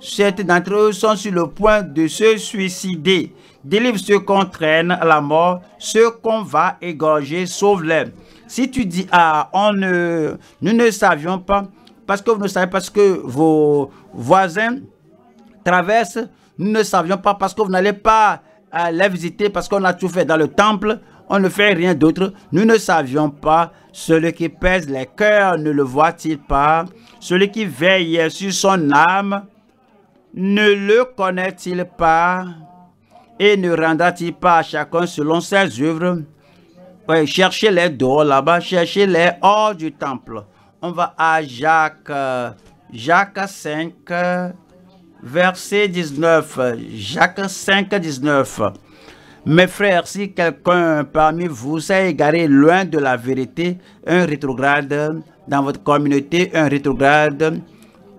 Certains d'entre eux sont sur le point de se suicider. Délivre ceux qu'on traîne à la mort. Ceux qu'on va égorger, sauve-les. Si tu dis, ah, nous ne savions pas, parce que vous ne savez pas ce que vos voisins traverse, nous ne savions pas parce que vous n'allez pas les visiter, parce qu'on a tout fait dans le temple, on ne fait rien d'autre. Nous ne savions pas, celui qui pèse les cœurs ne le voit-il pas? Celui qui veille sur son âme ne le connaît-il pas? Et ne rendra-t-il pas à chacun selon ses œuvres? Ouais, cherchez-les dehors là-bas, cherchez-les hors du temple. On va à Jacques 5. Verset 19, Jacques 5, 19. Mes frères, si quelqu'un parmi vous s'est égaré loin de la vérité, un rétrograde dans votre communauté, un rétrograde,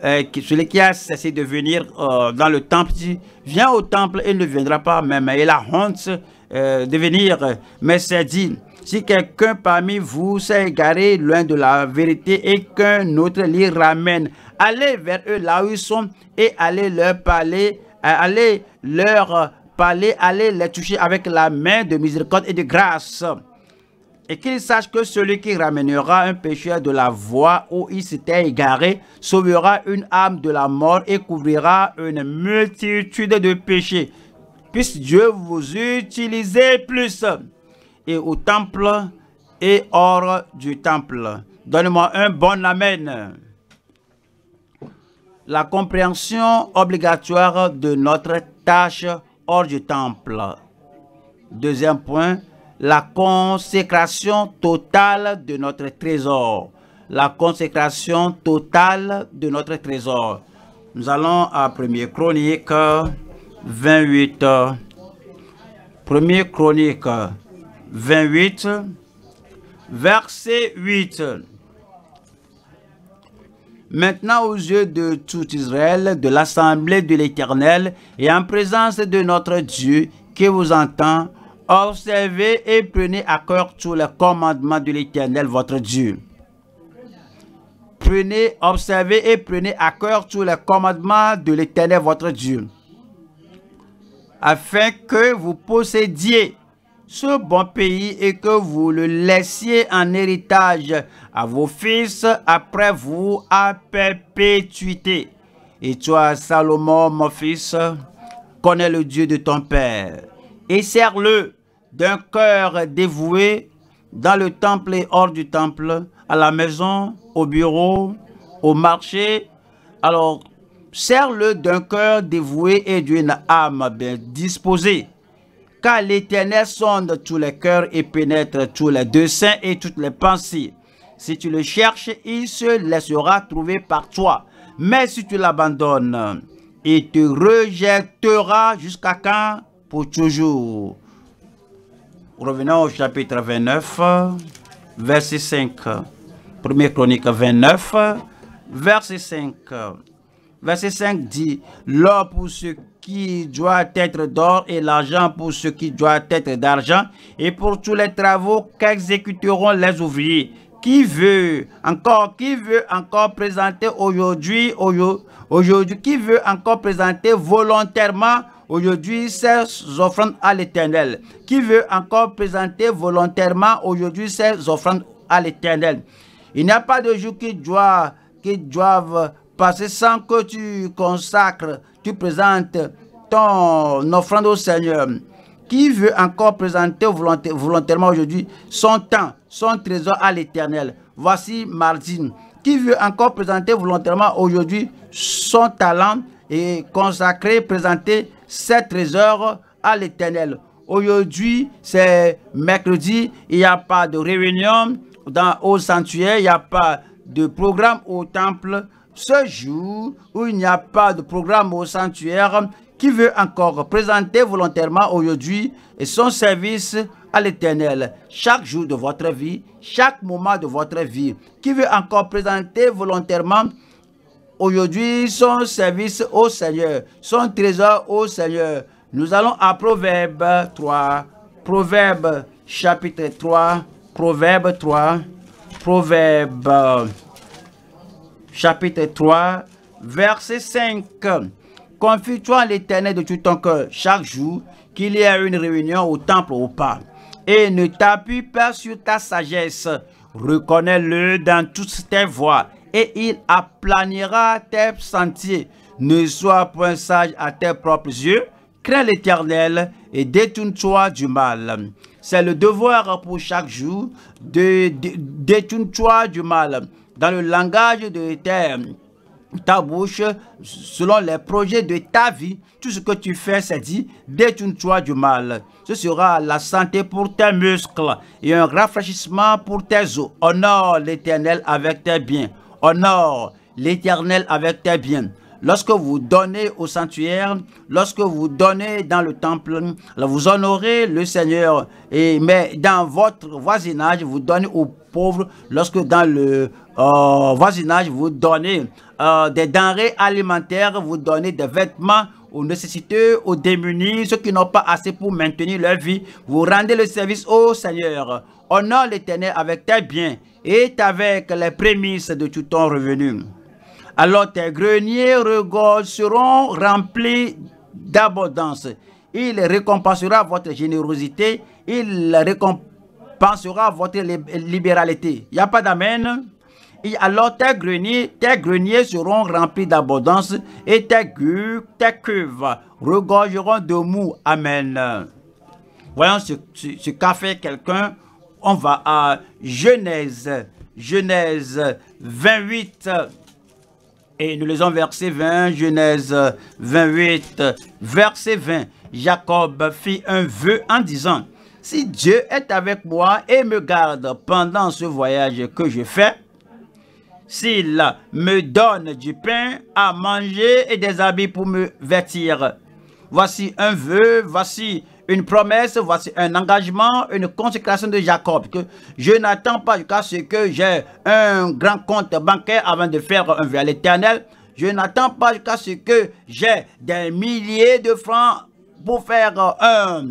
celui qui a cessé de venir dans le temple, dit, viens au temple et ne viendra pas même. Il a honte de venir, mais c'est dit. Si quelqu'un parmi vous s'est égaré loin de la vérité et qu'un autre l'y ramène, allez vers eux là où ils sont et allez leur parler, allez les toucher avec la main de miséricorde et de grâce. Et qu'ils sachent que celui qui ramènera un pécheur de la voie où il s'était égaré, sauvera une âme de la mort et couvrira une multitude de péchés. Puisse Dieu vous utiliser plus. Et au temple et hors du temple. Donne-moi un bon amen. La compréhension obligatoire de notre tâche hors du temple. Deuxième point, la consécration totale de notre trésor. La consécration totale de notre trésor. Nous allons à 1er Chronique 28. 1er Chronique 28, verset 8. Maintenant aux yeux de tout Israël, de l'assemblée de l'Éternel et en présence de notre Dieu qui vous entend, observez et prenez à cœur tous les commandements de l'Éternel, votre Dieu. Observez et prenez à cœur tous les commandements de l'Éternel, votre Dieu, afin que vous possédiez ce bon pays et que vous le laissiez en héritage à vos fils après vous à perpétuité. Et toi, Salomon, mon fils, connais le Dieu de ton père et sers-le d'un cœur dévoué dans le temple et hors du temple, à la maison, au bureau, au marché. Alors, sers-le d'un cœur dévoué et d'une âme bien disposée. Car l'Éternel sonde tous les cœurs et pénètre tous les desseins et toutes les pensées. Si tu le cherches, il se laissera trouver par toi. Mais si tu l'abandonnes, il te rejettera jusqu'à quand? Pour toujours. Revenons au chapitre 29, verset 5. 1er Chronique 29, verset 5. Verset 5 dit, « L'or pour ceux qui doit être d'or et l'argent pour ce qui doit être d'argent et pour tous les travaux qu'exécuteront les ouvriers. Qui veut encore présenter aujourd'hui, qui veut encore présenter volontairement aujourd'hui ses offrandes à l'Éternel? Qui veut encore présenter volontairement aujourd'hui ses offrandes à l'Éternel? Il n'y a pas de jour qui doivent passer sans que tu consacres, tu présentes ton offrande au Seigneur. Qui veut encore présenter volontairement aujourd'hui son temps, son trésor à l'Éternel? Voici Martine. Qui veut encore présenter volontairement aujourd'hui son talent et consacrer, présenter ses trésors à l'Éternel? Aujourd'hui, c'est mercredi, il n'y a pas de réunion au sanctuaire, il n'y a pas de programme au temple. Ce jour où il n'y a pas de programme au sanctuaire, qui veut encore présenter volontairement aujourd'hui son service à l'Éternel? Chaque jour de votre vie, chaque moment de votre vie, qui veut encore présenter volontairement aujourd'hui son service au Seigneur, son trésor au Seigneur? Nous allons à Proverbe 3, Proverbe chapitre 3, Proverbe 3, Proverbe chapitre 3, verset 5. Confie-toi à l'Éternel de tout ton cœur chaque jour qu'il y ait une réunion au temple ou pas. Et ne t'appuie pas sur ta sagesse. Reconnais-le dans toutes tes voies et il aplanira tes sentiers. Ne sois point sage à tes propres yeux. Crains l'Éternel et détourne-toi du mal. C'est le devoir pour chaque jour de détourne-toi du mal. Dans le langage de ta bouche, selon les projets de ta vie, tout ce que tu fais, c'est dit, détourne-toi du mal. Ce sera la santé pour tes muscles et un rafraîchissement pour tes os. Honore l'Éternel avec tes biens. Honore l'Éternel avec tes biens. Lorsque vous donnez au sanctuaire, lorsque vous donnez dans le temple, vous honorez le Seigneur. Mais dans votre voisinage, vous donnez aux pauvres. Lorsque dans le voisinage, vous donnez des denrées alimentaires, vous donnez des vêtements aux nécessiteux, aux démunis, ceux qui n'ont pas assez pour maintenir leur vie. Vous rendez le service au Seigneur. Honore l'Éternel avec tes biens et avec les prémices de tout ton revenu. Alors tes greniers regorges seront remplis d'abondance. Il récompensera votre générosité. Il récompensera votre libéralité. Il n'y a pas d'amen. Et alors tes greniers seront remplis d'abondance et tes cuves regorgeront de mou. Amen. Voyons ce qu'a fait quelqu'un. On va à Genèse 28. Et nous lisons verset 20. Genèse 28, verset 20. Jacob fit un vœu en disant: si Dieu est avec moi et me garde pendant ce voyage que je fais, s'il me donne du pain à manger et des habits pour me vêtir. Voici un vœu, voici une promesse, voici un engagement, une consécration de Jacob. Que je n'attends pas jusqu'à ce que j'ai un grand compte bancaire avant de faire un vœu à l'Éternel. Je n'attends pas jusqu'à ce que j'ai des milliers de francs pour faire un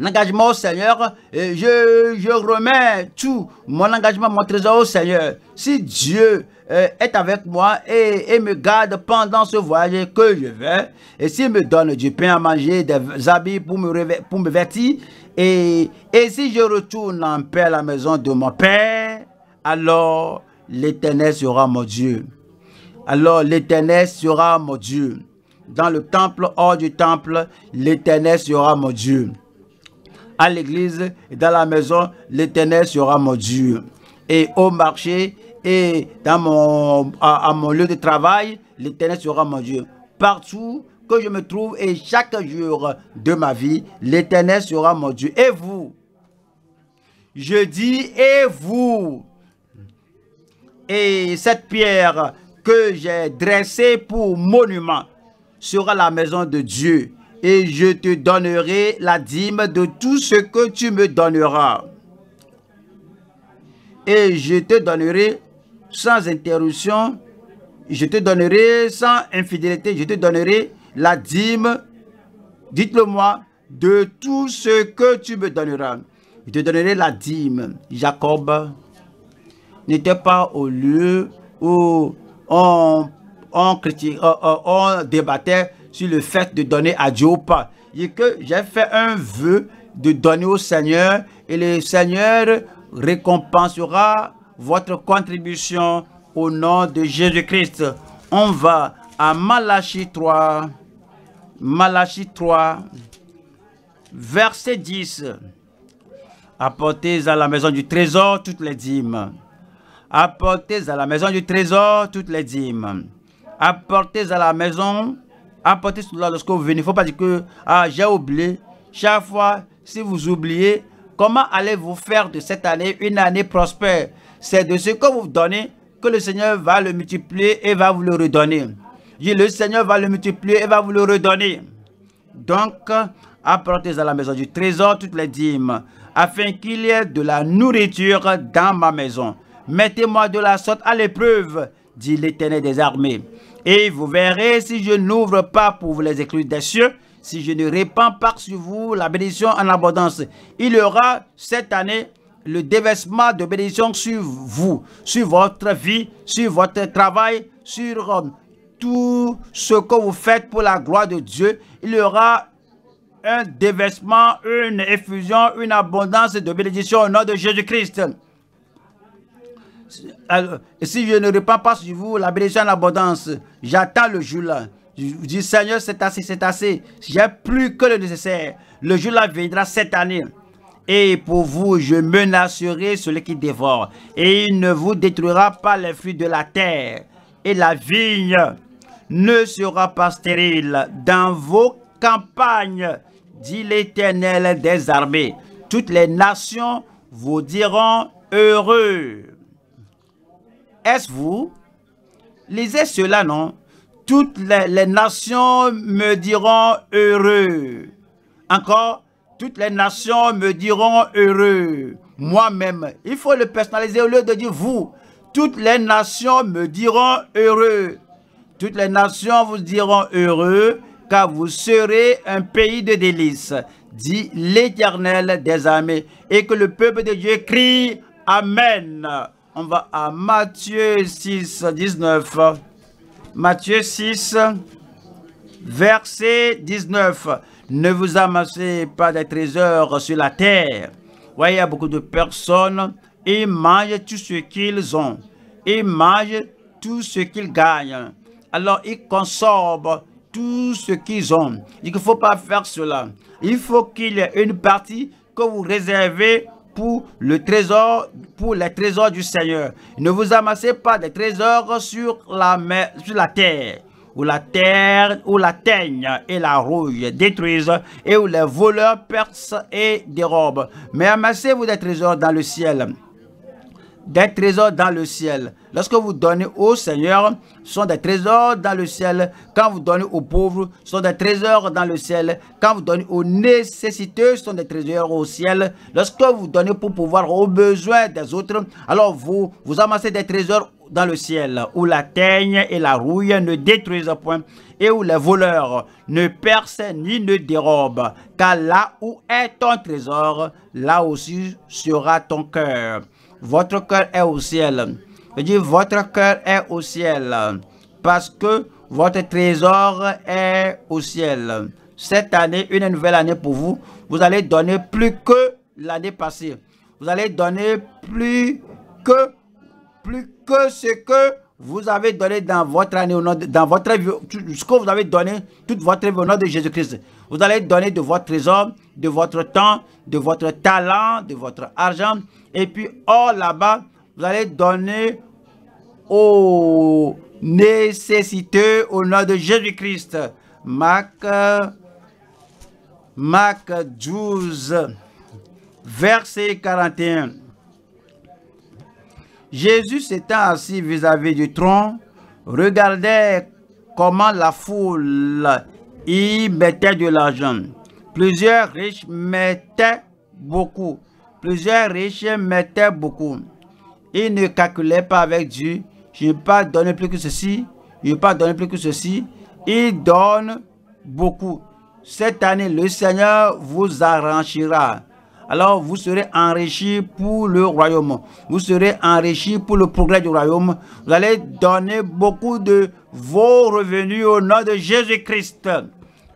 engagement au Seigneur. Et je remets tout mon engagement, mon trésor au Seigneur. Si Dieu est avec moi et me garde pendant ce voyage que je vais, et s'il me donne du pain à manger, des habits pour me vêtir, et si je retourne en paix à la maison de mon Père, alors l'Éternel sera mon Dieu. Alors l'Éternel sera mon Dieu. Dans le temple, hors du temple, l'Éternel sera mon Dieu. À l'église et dans la maison, l'Éternel sera mon Dieu. Et au marché et dans à mon lieu de travail, l'Éternel sera mon Dieu. Partout que je me trouve et chaque jour de ma vie, l'Éternel sera mon Dieu. Et vous, je dis et vous, et cette pierre que j'ai dressée pour monument sera la maison de Dieu, et je te donnerai la dîme de tout ce que tu me donneras. Et je te donnerai sans interruption, je te donnerai sans infidélité, je te donnerai la dîme, dites-le-moi, de tout ce que tu me donneras. Je te donnerai la dîme. Jacob n'était pas au lieu où on débattait sur le fait de donner à Dieu ou pas. Et que j'ai fait un vœu de donner au Seigneur, et le Seigneur récompensera votre contribution au nom de Jésus-Christ. On va à Malachie 3, Malachie 3, verset 10. Apportez à la maison du trésor toutes les dîmes. Apportez à la maison du trésor toutes les dîmes. Apportez à la maison, apportez cela lorsque vous venez. Il ne faut pas dire que j'ai oublié. Chaque fois, si vous oubliez, comment allez-vous faire de cette année une année prospère? C'est de ce que vous donnez que le Seigneur va le multiplier et va vous le redonner. Le Seigneur va le multiplier et va vous le redonner. Donc, apportez à la maison du trésor toutes les dîmes, afin qu'il y ait de la nourriture dans ma maison. Mettez-moi de la sorte à l'épreuve, dit l'Éternel des armées. Et vous verrez si je n'ouvre pas pour vous les écluses des cieux, si je ne répands pas sur vous la bénédiction en abondance. Il y aura cette année le déversement de bénédiction sur vous, sur votre vie, sur votre travail, sur tout ce que vous faites pour la gloire de Dieu. Il y aura un déversement, une effusion, une abondance de bénédiction au nom de Jésus-Christ. Alors, si je ne répands pas sur vous la bénédiction en abondance, j'attends le jour-là. Je vous dis, Seigneur, c'est assez, c'est assez. J'ai plus que le nécessaire. Le jour-là viendra cette année. Et pour vous, je menacerai celui qui dévore. Et il ne vous détruira pas les fruits de la terre. Et la vigne ne sera pas stérile dans vos campagnes, dit l'Éternel des armées. Toutes les nations vous diront heureux. Est-ce vous? Lisez cela, non? toutes les nations me diront heureux. Encore, toutes les nations me diront heureux. Moi-même, il faut le personnaliser au lieu de dire vous. Toutes les nations me diront heureux. Toutes les nations vous diront heureux, car vous serez un pays de délices, dit l'Éternel des armées. Et que le peuple de Dieu crie Amen. On va à Matthieu 6, 19. Matthieu 6, verset 19. Ne vous amassez pas des trésors sur la terre. Vous voyez, il y a beaucoup de personnes, ils mangent tout ce qu'ils ont. Ils mangent tout ce qu'ils gagnent. Alors, ils consomment tout ce qu'ils ont. Il ne faut pas faire cela. Il faut qu'il y ait une partie que vous réservez pour le trésor, pour les trésors du Seigneur. Ne vous amassez pas des trésors sur la mer, sur la terre, où la teigne et la rouille détruisent, et où les voleurs percent et dérobent. Mais amassez-vous des trésors dans le ciel. Des trésors dans le ciel. Lorsque vous donnez au Seigneur, ce sont des trésors dans le ciel. Quand vous donnez aux pauvres, ce sont des trésors dans le ciel. Quand vous donnez aux nécessiteux, ce sont des trésors au ciel. Lorsque vous donnez pour pouvoir aux besoins des autres, alors vous amassez des trésors dans le ciel, où la teigne et la rouille ne détruisent point, et où les voleurs ne percent ni ne dérobent. Car là où est ton trésor, là aussi sera ton cœur. Votre cœur est au ciel. Je dis votre cœur est au ciel parce que votre trésor est au ciel. Cette année, une nouvelle année pour vous, vous allez donner plus que l'année passée. Vous allez donner plus que ce que vous avez donné dans votre année, dans votre vie, ce que vous avez donné toute votre vie au nom de Jésus-Christ. Vous allez donner de votre trésor, de votre temps, de votre talent, de votre argent. Et puis, là-bas, vous allez donner aux nécessiteux au nom de Jésus-Christ. Marc 12, verset 41. Jésus s'étant assis vis-à-vis du tronc, regardait comment la foule y mettait de l'argent. Plusieurs riches mettaient beaucoup. Ils ne calculaient pas avec Dieu. Je ne vais pas donner plus que ceci. Je ne vais pas donner plus que ceci. Ils donnent beaucoup. Cette année, le Seigneur vous enrichira. Alors vous serez enrichis pour le royaume. Vous serez enrichis pour le progrès du royaume. Vous allez donner beaucoup de vos revenus au nom de Jésus-Christ.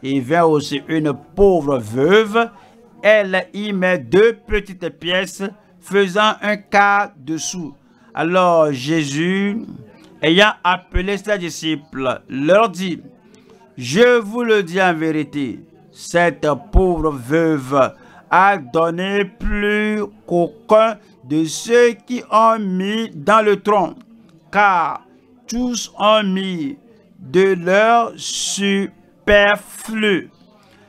Il vient aussi une pauvre veuve. Elle y met deux petites pièces faisant un quart de sou. Alors Jésus, ayant appelé ses disciples, leur dit, « Je vous le dis en vérité, cette pauvre veuve a donné plus qu'aucun de ceux qui ont mis dans le tronc, car tous ont mis de leur superflu,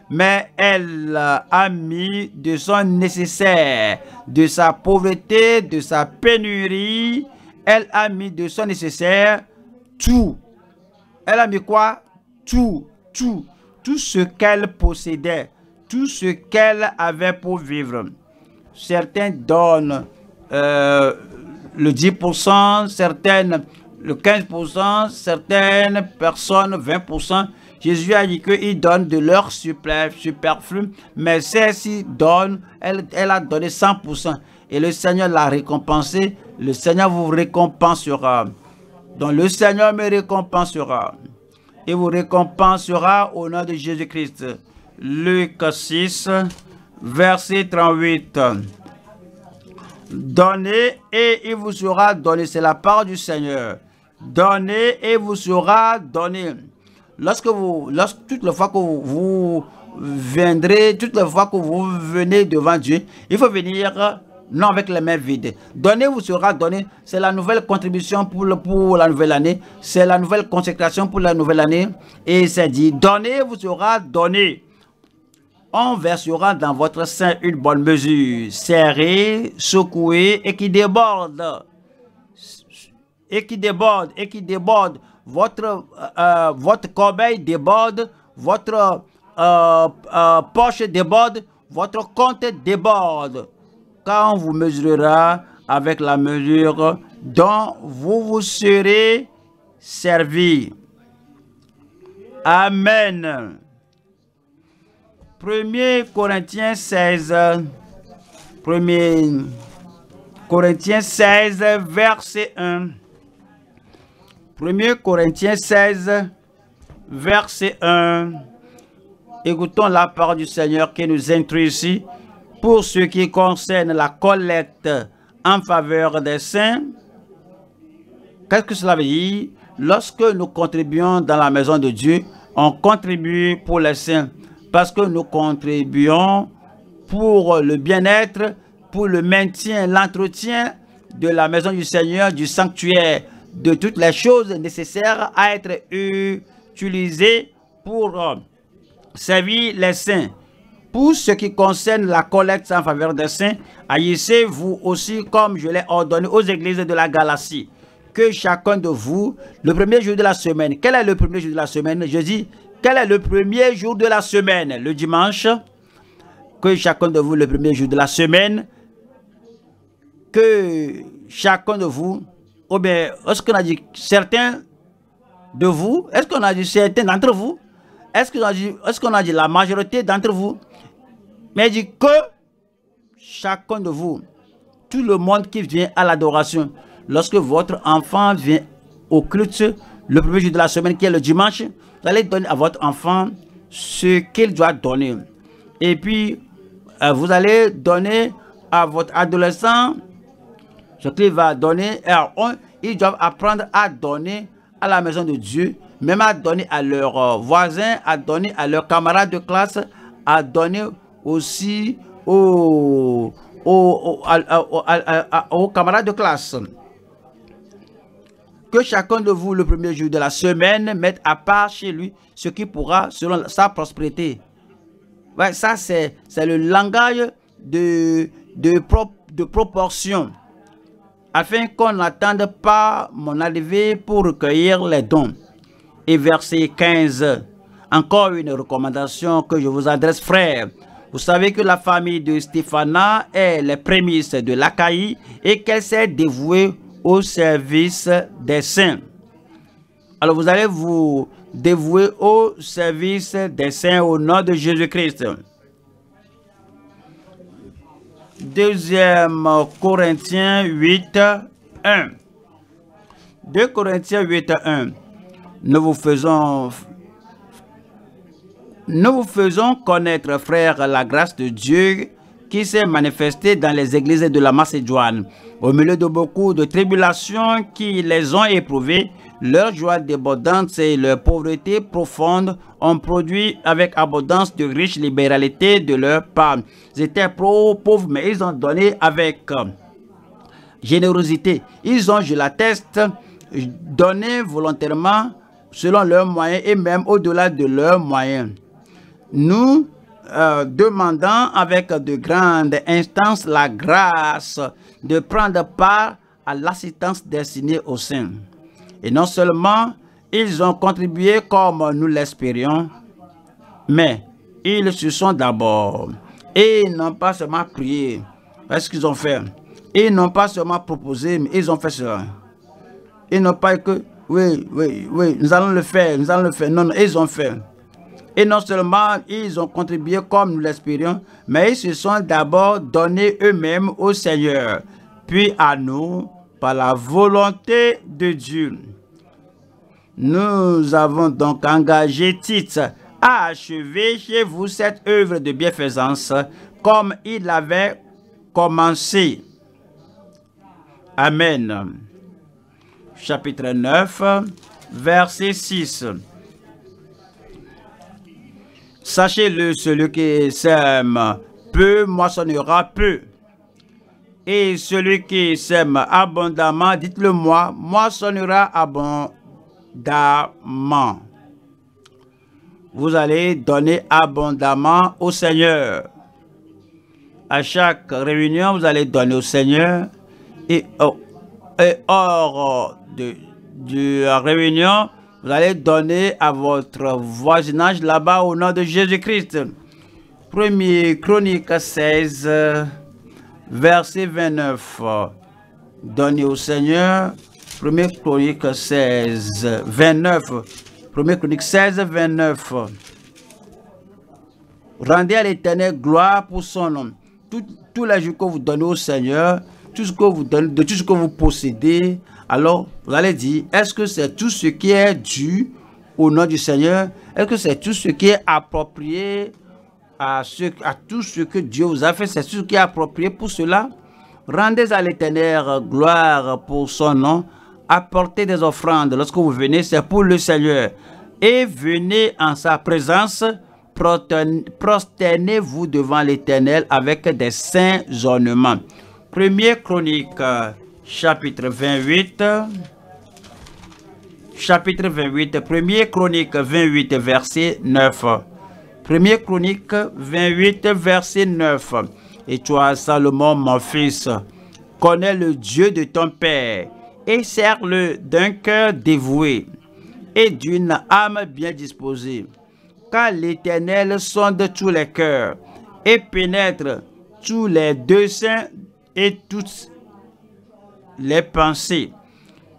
mais elle a mis de son nécessaire, de sa pauvreté, de sa pénurie, elle a mis de son nécessaire tout. Elle a mis quoi? Tout. Tout ce qu'elle possédait. Tout ce qu'elle avait pour vivre. Certains donnent le 10%, certaines le 15%, certaines personnes 20%. Jésus a dit qu'ils donnent de leur superflu, mais celle-ci donne, elle a donné 100%. Et le Seigneur l'a récompensé, le Seigneur vous récompensera. Donc le Seigneur me récompensera. Et vous récompensera au nom de Jésus-Christ. Luc 6, verset 38. Donnez et il vous sera donné. C'est la part du Seigneur. Donnez et vous sera donné. Toute la fois que vous viendrez, toute la fois que vous venez devant Dieu, il faut venir non avec les mains vides. Donnez vous sera donné. C'est la nouvelle contribution pour la nouvelle année. C'est la nouvelle consécration pour la nouvelle année. Et c'est dit, donnez vous sera donné. On versera dans votre sein une bonne mesure, serrée, secouée et qui déborde. votre corbeille déborde, votre poche déborde, votre compte déborde. Quand on vous mesurera avec la mesure dont vous vous serez servi. Amen. 1 Corinthiens 16, verset 1. 1 Corinthiens 16, verset 1. Écoutons la parole du Seigneur qui nous instruit ici. Pour ce qui concerne la collecte en faveur des saints, qu'est-ce que cela veut dire? Lorsque nous contribuons dans la maison de Dieu, on contribue pour les saints, parce que nous contribuons pour le bien-être, pour le maintien, l'entretien de la maison du Seigneur, du sanctuaire, de toutes les choses nécessaires à être utilisées pour servir les saints. Pour ce qui concerne la collecte en faveur des saints, agissez-vous aussi comme je l'ai ordonné aux églises de la Galatie. Que chacun de vous, le premier jour de la semaine, quel est le premier jour de la semaine? Je dis, quel est le premier jour de la semaine? Le dimanche. Que chacun de vous, le premier jour de la semaine, que chacun de vous, oh bien, est-ce qu'on a dit certains de vous? Est-ce qu'on a dit certains d'entre vous? Est-ce qu'on a dit, la majorité d'entre vous? Mais il dit que chacun de vous, tout le monde qui vient à l'adoration, lorsque votre enfant vient au culte, le premier jour de la semaine qui est le dimanche, vous allez donner à votre enfant ce qu'il doit donner. Et puis, vous allez donner à votre adolescent ce qu'il va donner. Alors, ils doivent apprendre à donner à la maison de Dieu, même à donner à leurs voisins, à donner à leurs camarades de classe, à donner aussi aux camarades de classe. Que chacun de vous, le premier jour de la semaine, mette à part chez lui ce qui pourra selon sa prospérité. Ouais, ça, c'est le langage de proportion. Afin qu'on n'attende pas mon arrivée pour recueillir les dons. Et verset 15, encore une recommandation que je vous adresse, frères. Vous savez que la famille de Stéphana est les prémices de l'Achaïe et qu'elle s'est dévouée au service des saints. Alors vous allez vous dévouer au service des saints au nom de Jésus-Christ. 2 Corinthiens 8:1. 2 Corinthiens 8:1. Nous vous faisons connaître, frères, la grâce de Dieu qui s'est manifestée dans les églises de la Macédoine. Au milieu de beaucoup de tribulations qui les ont éprouvées, leur joie débordante et leur pauvreté profonde ont produit avec abondance de riche libéralité de leur part. Ils étaient pauvres, mais ils ont donné avec générosité. Ils ont, je l'atteste, donné volontairement selon leurs moyens et même au-delà de leurs moyens. Nous demandons avec de grandes instances la grâce de prendre part à l'assistance destinée aux saints. Et non seulement ils ont contribué comme nous l'espérions, mais ils se sont d'abord, et ils n'ont pas seulement prié, c'est ce qu'ils ont fait. Ils n'ont pas seulement proposé, mais ils ont fait cela. Ils n'ont pas que, oui, nous allons le faire. Non, ils ont fait. Et non seulement ils ont contribué comme nous l'espérions, mais ils se sont d'abord donnés eux-mêmes au Seigneur, puis à nous, par la volonté de Dieu. Nous avons donc engagé Tite à achever chez vous cette œuvre de bienfaisance comme il l'avait commencé. Amen. Chapitre 9, verset 6. Sachez-le, celui qui sème peu moissonnera peu. Et celui qui sème abondamment, dites-le moi, moissonnera abondamment. Vous allez donner abondamment au Seigneur. À chaque réunion, vous allez donner au Seigneur. Et hors de la réunion, vous allez donner à votre voisinage là-bas au nom de Jésus-Christ. 1er Chronique 16, verset 29. Donnez au Seigneur. 1er Chronique 16, 29. 1er Chronique 16, 29. Rendez à l'Éternel gloire pour son nom. Tout l'argent que vous donnez au Seigneur, tout ce que vous donnez, de tout ce que vous possédez, alors vous allez dire, est-ce que c'est tout ce qui est dû au nom du Seigneur? Est-ce que c'est tout ce qui est approprié à tout ce que Dieu vous a fait? C'est tout ce qui est approprié pour cela? Rendez à l'Éternel gloire pour son nom. Apportez des offrandes. Lorsque vous venez, c'est pour le Seigneur. Et venez en sa présence. Prosternez-vous devant l'Éternel avec des saints ornements. 1er Chronique, chapitre 28. Chapitre 28, 1er Chronique 28, verset 9. 1er Chronique 28, verset 9. Et toi, Salomon, mon fils, connais le Dieu de ton Père et sers-le d'un cœur dévoué et d'une âme bien disposée. Car l'Éternel sonde tous les cœurs et pénètre tous les desseins et toutes les pensées.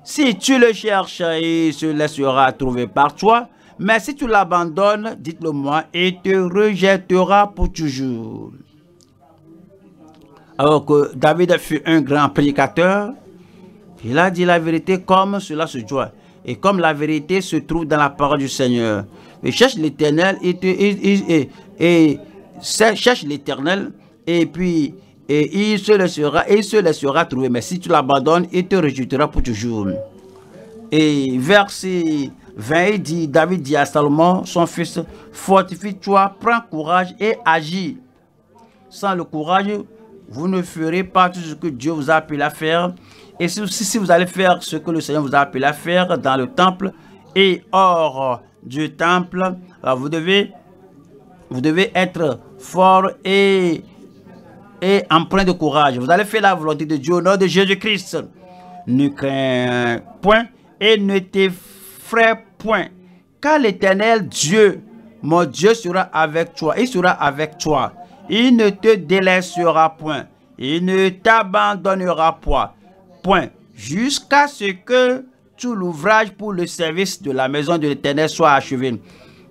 Si tu le cherches, il se laissera trouver par toi, mais si tu l'abandonnes, dites-le moi, il te rejettera pour toujours. Alors que David fut un grand prédicateur, il a dit la vérité comme cela se doit. Et comme la vérité se trouve dans la parole du Seigneur. Mais cherche l'Éternel et puis il se laissera trouver. Mais si tu l'abandonnes, il te rejettera pour toujours. Et verset 20, il dit, David dit à Salomon, son fils, fortifie-toi, prends courage et agis. Sans le courage, vous ne ferez pas tout ce que Dieu vous a appelé à faire. Et si vous allez faire ce que le Seigneur vous a appelé à faire dans le temple et hors du temple, alors vous devez être fort et empreint de courage. Vous allez faire la volonté de Dieu au nom de Jésus-Christ. Ne crains point et ne t'effraie point. Car l'Éternel Dieu, mon Dieu, sera avec toi. Il sera avec toi. Il ne te délaissera point. Il ne t'abandonnera point. Jusqu'à ce que tout l'ouvrage pour le service de la maison de l'Éternel soit achevé.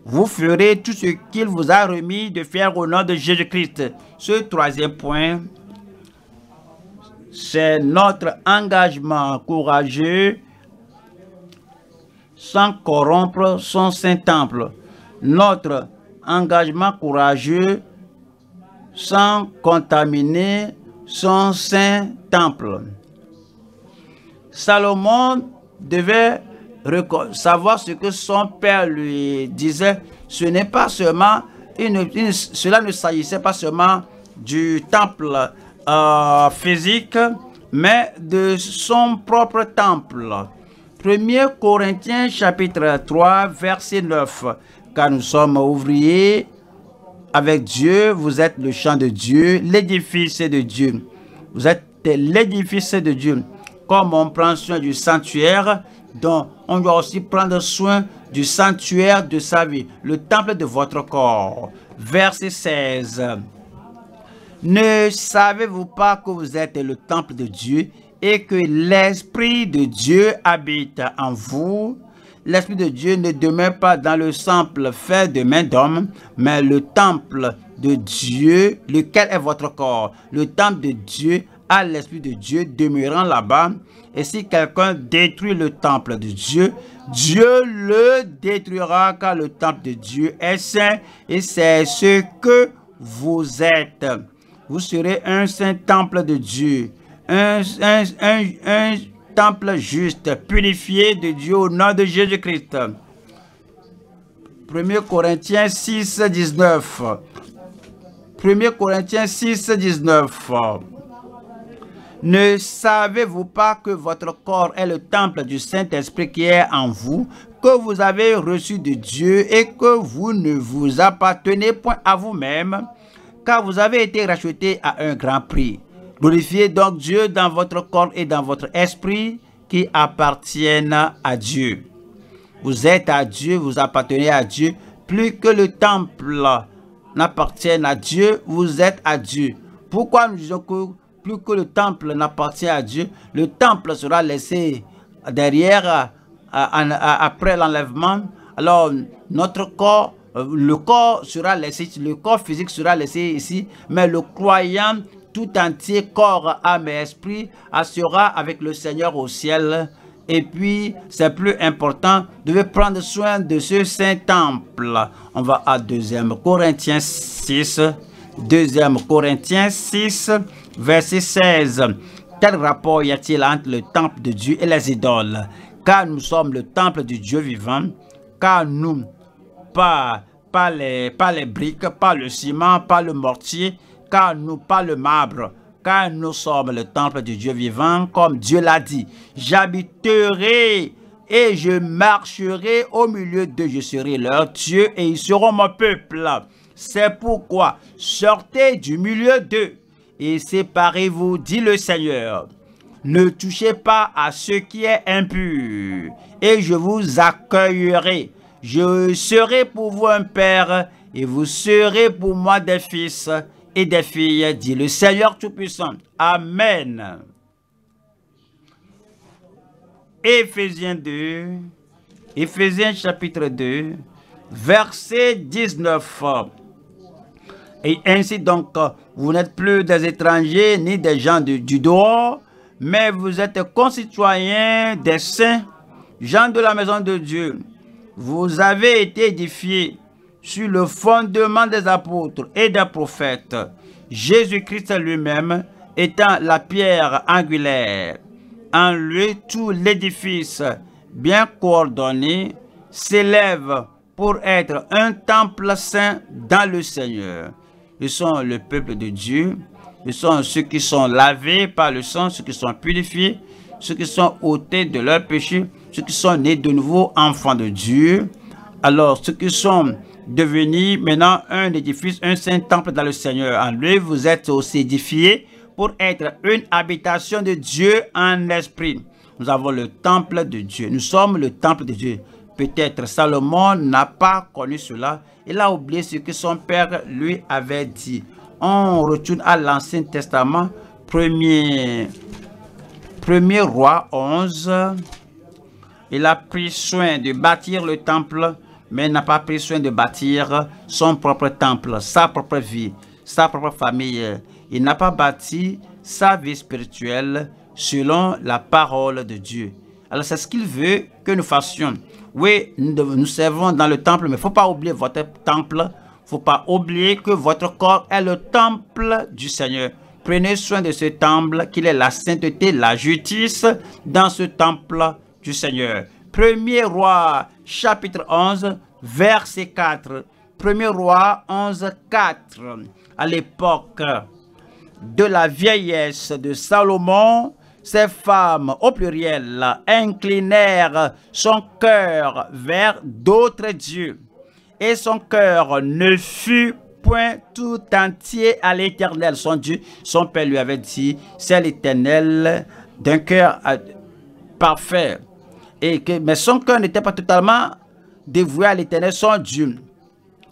Vous ferez tout ce qu'il vous a remis de faire au nom de Jésus-Christ. Ce troisième point, c'est notre engagement courageux sans corrompre son Saint-Temple. Notre engagement courageux sans contaminer son Saint-Temple. Salomon devait savoir ce que son père lui disait. Ce n'est pas seulement, cela ne s'agissait pas seulement du temple physique, mais de son propre temple. 1er Corinthiens chapitre 3, verset 9. Car nous sommes ouvriers avec Dieu, vous êtes le champ de Dieu, l'édifice de Dieu. Vous êtes l'édifice de Dieu. Comme on prend soin du sanctuaire, donc on doit aussi prendre soin du sanctuaire de sa vie, le temple de votre corps. Verset 16. Ne savez-vous pas que vous êtes le temple de Dieu et que l'Esprit de Dieu habite en vous? L'Esprit de Dieu ne demeure pas dans le temple fait de main d'homme, mais le temple de Dieu, lequel est votre corps, le temple de Dieu à l'Esprit de Dieu demeurant là-bas. Et si quelqu'un détruit le temple de Dieu, Dieu le détruira, car le temple de Dieu est saint et c'est ce que vous êtes. Vous serez un saint temple de Dieu, un temple juste, purifié de Dieu au nom de Jésus-Christ. 1er Corinthiens 6, 19. 1er Corinthiens 6, 19. Ne savez-vous pas que votre corps est le temple du Saint-Esprit qui est en vous, que vous avez reçu de Dieu et que vous ne vous appartenez point à vous-même, car vous avez été racheté à un grand prix. Glorifiez donc Dieu dans votre corps et dans votre esprit qui appartiennent à Dieu. Vous êtes à Dieu, vous appartenez à Dieu. Plus que le temple n'appartienne à Dieu, vous êtes à Dieu. Pourquoi nous disons que plus que le temple n'appartient à Dieu, le temple sera laissé derrière après l'enlèvement? Alors, notre corps, le corps sera laissé, le corps physique sera laissé ici, mais le croyant tout entier, corps, âme et esprit, sera avec le Seigneur au ciel. Et puis, c'est plus important, de prendre soin de ce saint temple. On va à 2 Corinthiens 6, verset 16. Quel rapport y a-t-il entre le temple de Dieu et les idoles? Car nous sommes le temple du Dieu vivant, car nous, pas les briques, pas le ciment, pas le mortier, car nous, pas le marbre, car nous sommes le temple du Dieu vivant, comme Dieu l'a dit. J'habiterai et je marcherai au milieu d'eux, je serai leur Dieu et ils seront mon peuple. C'est pourquoi sortez du milieu d'eux et séparez-vous, dit le Seigneur. Ne touchez pas à ce qui est impur et je vous accueillerai. Je serai pour vous un père et vous serez pour moi des fils et des filles, dit le Seigneur Tout-Puissant. Amen. Éphésiens chapitre 2, verset 19. Et ainsi donc, vous n'êtes plus des étrangers ni des gens du dehors, mais vous êtes concitoyens des saints, gens de la maison de Dieu. Vous avez été édifiés sur le fondement des apôtres et des prophètes, Jésus-Christ lui-même étant la pierre angulaire. En lui, tout l'édifice bien coordonné s'élève pour être un temple saint dans le Seigneur. Ils sont le peuple de Dieu. Ils sont ceux qui sont lavés par le sang, ceux qui sont purifiés, ceux qui sont ôtés de leurs péchés, ceux qui sont nés de nouveau enfants de Dieu. Alors, ceux qui sont devenus maintenant un édifice, un saint temple dans le Seigneur. En lui, vous êtes aussi édifiés pour être une habitation de Dieu en esprit. Nous avons le temple de Dieu. Nous sommes le temple de Dieu. Peut-être Salomon n'a pas connu cela. Il a oublié ce que son père lui avait dit. On retourne à l'Ancien Testament, 1er roi 11. Il a pris soin de bâtir le temple, mais n'a pas pris soin de bâtir son propre temple, sa propre vie, sa propre famille. Il n'a pas bâti sa vie spirituelle selon la parole de Dieu. Alors c'est ce qu'il veut que nous fassions. Oui, nous servons dans le temple, mais il ne faut pas oublier votre temple. Il ne faut pas oublier que votre corps est le temple du Seigneur. Prenez soin de ce temple, qu'il est la sainteté, la justice dans ce temple du Seigneur. 1er roi, chapitre 11, verset 4. 1er roi, 11, 4. À l'époque de la vieillesse de Salomon, ces femmes, au pluriel, inclinèrent son cœur vers d'autres dieux. Et son cœur ne fut point tout entier à l'Éternel, son Dieu. Son Père lui avait dit, c'est l'Éternel d'un cœur parfait. Mais son cœur n'était pas totalement dévoué à l'Éternel, son Dieu,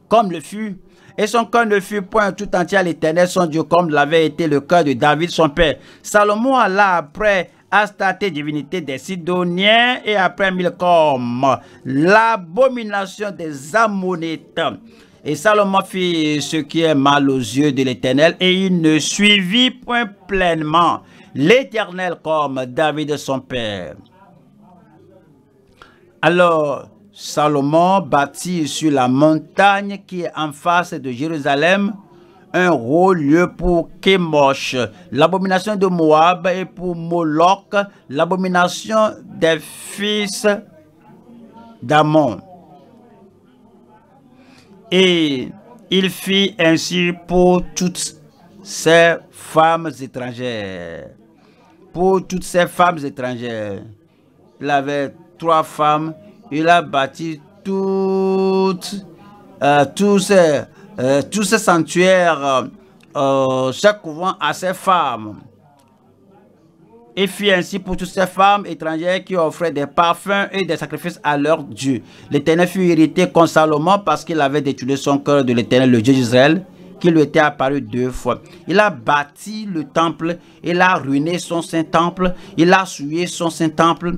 comme le fut. Et son cœur ne fut point tout entier à l'Éternel, son Dieu, comme l'avait été le cœur de David, son père. Salomon alla après Astarté, divinité des Sidoniens, et après Milcom, l'abomination des Ammonites. Et Salomon fit ce qui est mal aux yeux de l'Éternel, et il ne suivit point pleinement l'Éternel comme David son père. Alors, Salomon bâtit sur la montagne qui est en face de Jérusalem, un haut lieu pour Kémosh, l'abomination de Moab, et pour Moloch, l'abomination des fils d'Ammon. Et il fit ainsi pour toutes ces femmes étrangères. Pour toutes ces femmes étrangères. Il avait 3 femmes. Il a bâti tous ces sanctuaires, chaque couvent à ces femmes. Il fut ainsi pour toutes ces femmes étrangères qui offraient des parfums et des sacrifices à leur Dieu. L'Éternel fut irrité contre Salomon parce qu'il avait détourné son cœur de l'Éternel, le Dieu d'Israël, qui lui était apparu deux fois. Il a bâti le temple, il a ruiné son saint temple, il a souillé son saint temple,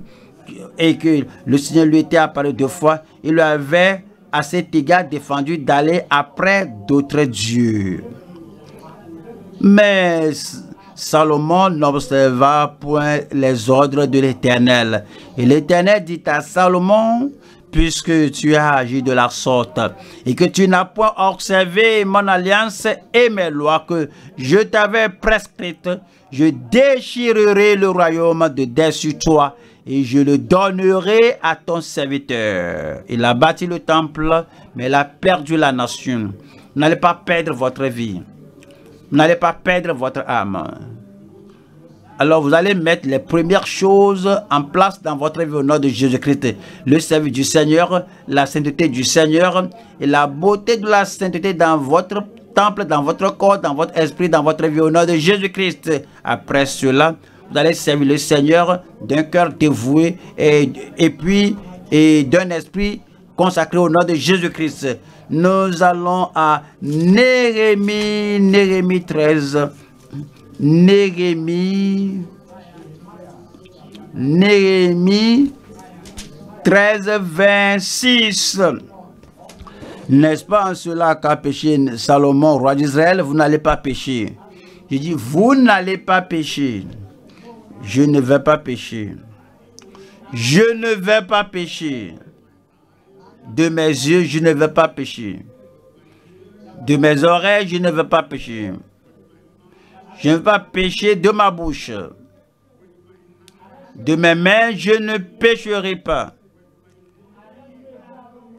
et que le Seigneur lui était apparu deux fois. Il lui avait à cet égard défendu d'aller après d'autres dieux. Mais Salomon n'observa point les ordres de l'Éternel. Et l'Éternel dit à Salomon, puisque tu as agi de la sorte et que tu n'as point observé mon alliance et mes lois que je t'avais prescrites, je déchirerai le royaume de dessus toi et je le donnerai à ton serviteur. Il a bâti le temple, mais il a perdu la nation. Vous n'allez pas perdre votre vie. Vous n'allez pas perdre votre âme. Alors vous allez mettre les premières choses en place dans votre vie au nom de Jésus-Christ. Le service du Seigneur, la sainteté du Seigneur et la beauté de la sainteté dans votre temple, dans votre corps, dans votre esprit, dans votre vie au nom de Jésus-Christ. Après cela, vous allez servir le Seigneur d'un cœur dévoué et d'un esprit consacré au nom de Jésus-Christ. Nous allons à Néhémie 13. Néhémie 13, 26. N'est-ce pas en cela qu'a péché Salomon, roi d'Israël? Vous n'allez pas pécher. Je dis, vous n'allez pas pécher. Je ne vais pas pécher. Je ne vais pas pécher. De mes yeux, je ne vais pas pécher. De mes oreilles, je ne vais pas pécher. Je ne vais pas pécher de ma bouche. De mes mains, je ne pécherai pas.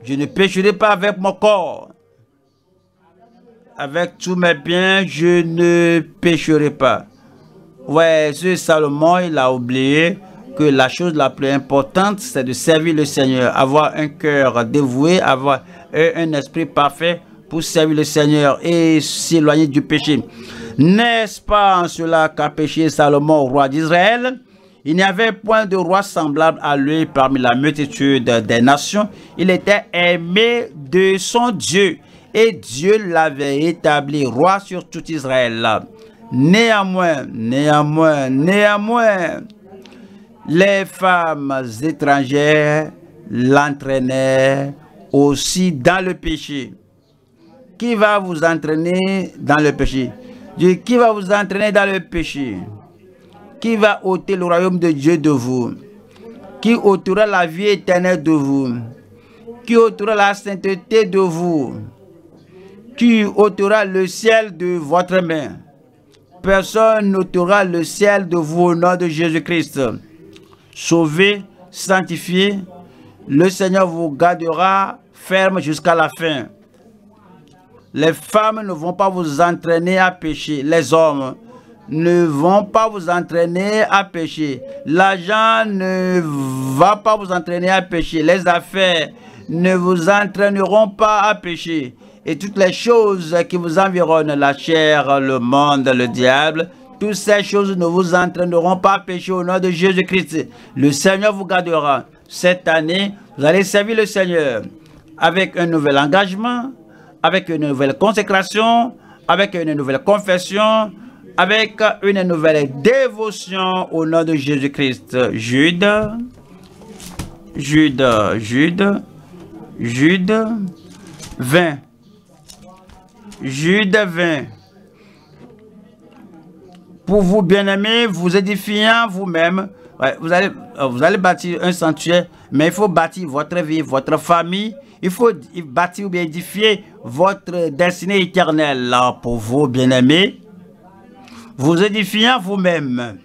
Je ne pécherai pas avec mon corps. Avec tous mes biens, je ne pécherai pas. Ouais, ce Salomon, il a oublié que la chose la plus importante, c'est de servir le Seigneur. Avoir un cœur dévoué, avoir un esprit parfait pour servir le Seigneur et s'éloigner du péché. N'est-ce pas en cela qu'a péché Salomon, roi d'Israël? Il n'y avait point de roi semblable à lui parmi la multitude des nations. Il était aimé de son Dieu et Dieu l'avait établi roi sur tout Israël. Néanmoins, les femmes étrangères l'entraînaient aussi dans le péché. Qui va vous entraîner dans le péché? Dieu, qui va vous entraîner dans le péché? Qui va ôter le royaume de Dieu de vous? Qui ôtera la vie éternelle de vous? Qui ôtera la sainteté de vous? Qui ôtera le ciel de votre main? Personne n'ôtera le ciel de vous au nom de Jésus-Christ. Sauvé, sanctifié, le Seigneur vous gardera ferme jusqu'à la fin. Les femmes ne vont pas vous entraîner à pécher. Les hommes ne vont pas vous entraîner à pécher. L'argent ne va pas vous entraîner à pécher. Les affaires ne vous entraîneront pas à pécher. Et toutes les choses qui vous environnent, la chair, le monde, le diable, toutes ces choses ne vous entraîneront pas à pécher au nom de Jésus-Christ. Le Seigneur vous gardera. Cette année, vous allez servir le Seigneur avec un nouvel engagement, avec une nouvelle consécration, avec une nouvelle confession, avec une nouvelle dévotion au nom de Jésus-Christ. Jude 20. Pour vous, bien-aimés, vous édifiant vous-même, ouais, vous allez bâtir un sanctuaire, mais il faut bâtir votre vie, votre famille. Il faut bâtir ou bien édifier votre destinée éternelle. Là, pour vous, bien-aimés, vous édifiant vous-même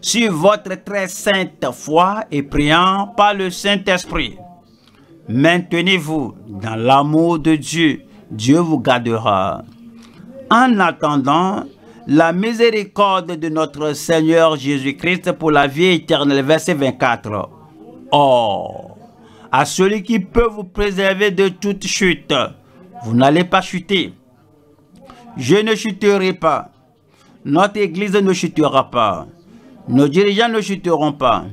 sur votre très sainte foi et priant par le Saint-Esprit. Maintenez-vous dans l'amour de Dieu. Dieu vous gardera. En attendant la miséricorde de notre Seigneur Jésus-Christ pour la vie éternelle. Verset 24. Or, à celui qui peut vous préserver de toute chute, vous n'allez pas chuter. Je ne chuterai pas. Notre Église ne chutera pas. Nos dirigeants ne chuteront pas.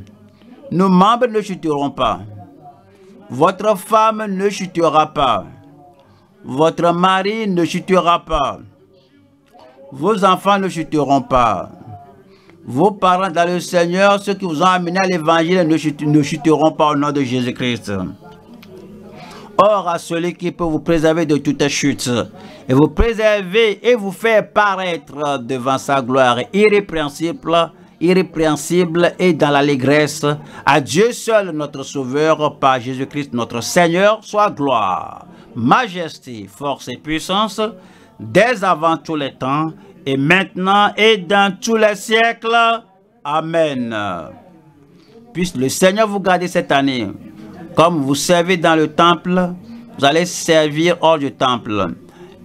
Nos membres ne chuteront pas. Votre femme ne chutera pas. Votre mari ne chutera pas. Vos enfants ne chuteront pas. Vos parents dans le Seigneur, ceux qui vous ont amené à l'Évangile, ne chuteront pas au nom de Jésus-Christ. Or, à celui qui peut vous préserver de toute chute, et vous préserver et vous faire paraître devant sa gloire irrépréhensible et dans l'allégresse, à Dieu seul notre Sauveur, par Jésus-Christ notre Seigneur, soit gloire, majesté, force et puissance, dès avant tous les temps, et maintenant et dans tous les siècles. Amen. Puisse le Seigneur vous garder cette année. Comme vous servez dans le temple, vous allez servir hors du temple.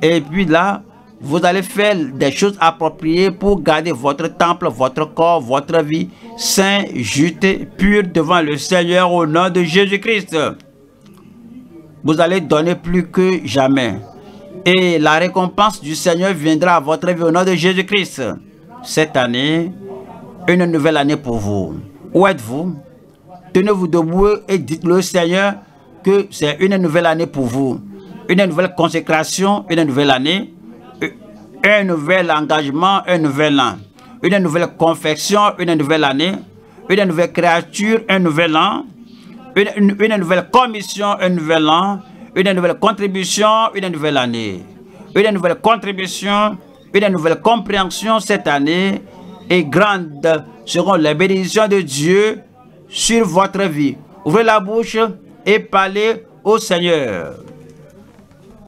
Et puis là, vous allez faire des choses appropriées pour garder votre temple, votre corps, votre vie saint, juste, pur devant le Seigneur au nom de Jésus-Christ. Vous allez donner plus que jamais. Et la récompense du Seigneur viendra à votre vie au nom de Jésus-Christ. Cette année, une nouvelle année pour vous. Où êtes-vous? Tenez-vous debout et dites-le Seigneur que c'est une nouvelle année pour vous. Une nouvelle consécration, une nouvelle année, un nouvel engagement, un nouvel an. Une nouvelle confession, une nouvelle année, une nouvelle créature, un nouvel an. Une nouvelle commission, un nouvel an. Une nouvelle contribution, une nouvelle année. Une nouvelle contribution, une nouvelle compréhension cette année. Et grandes seront les bénédictions de Dieu sur votre vie. Ouvrez la bouche et parlez au Seigneur.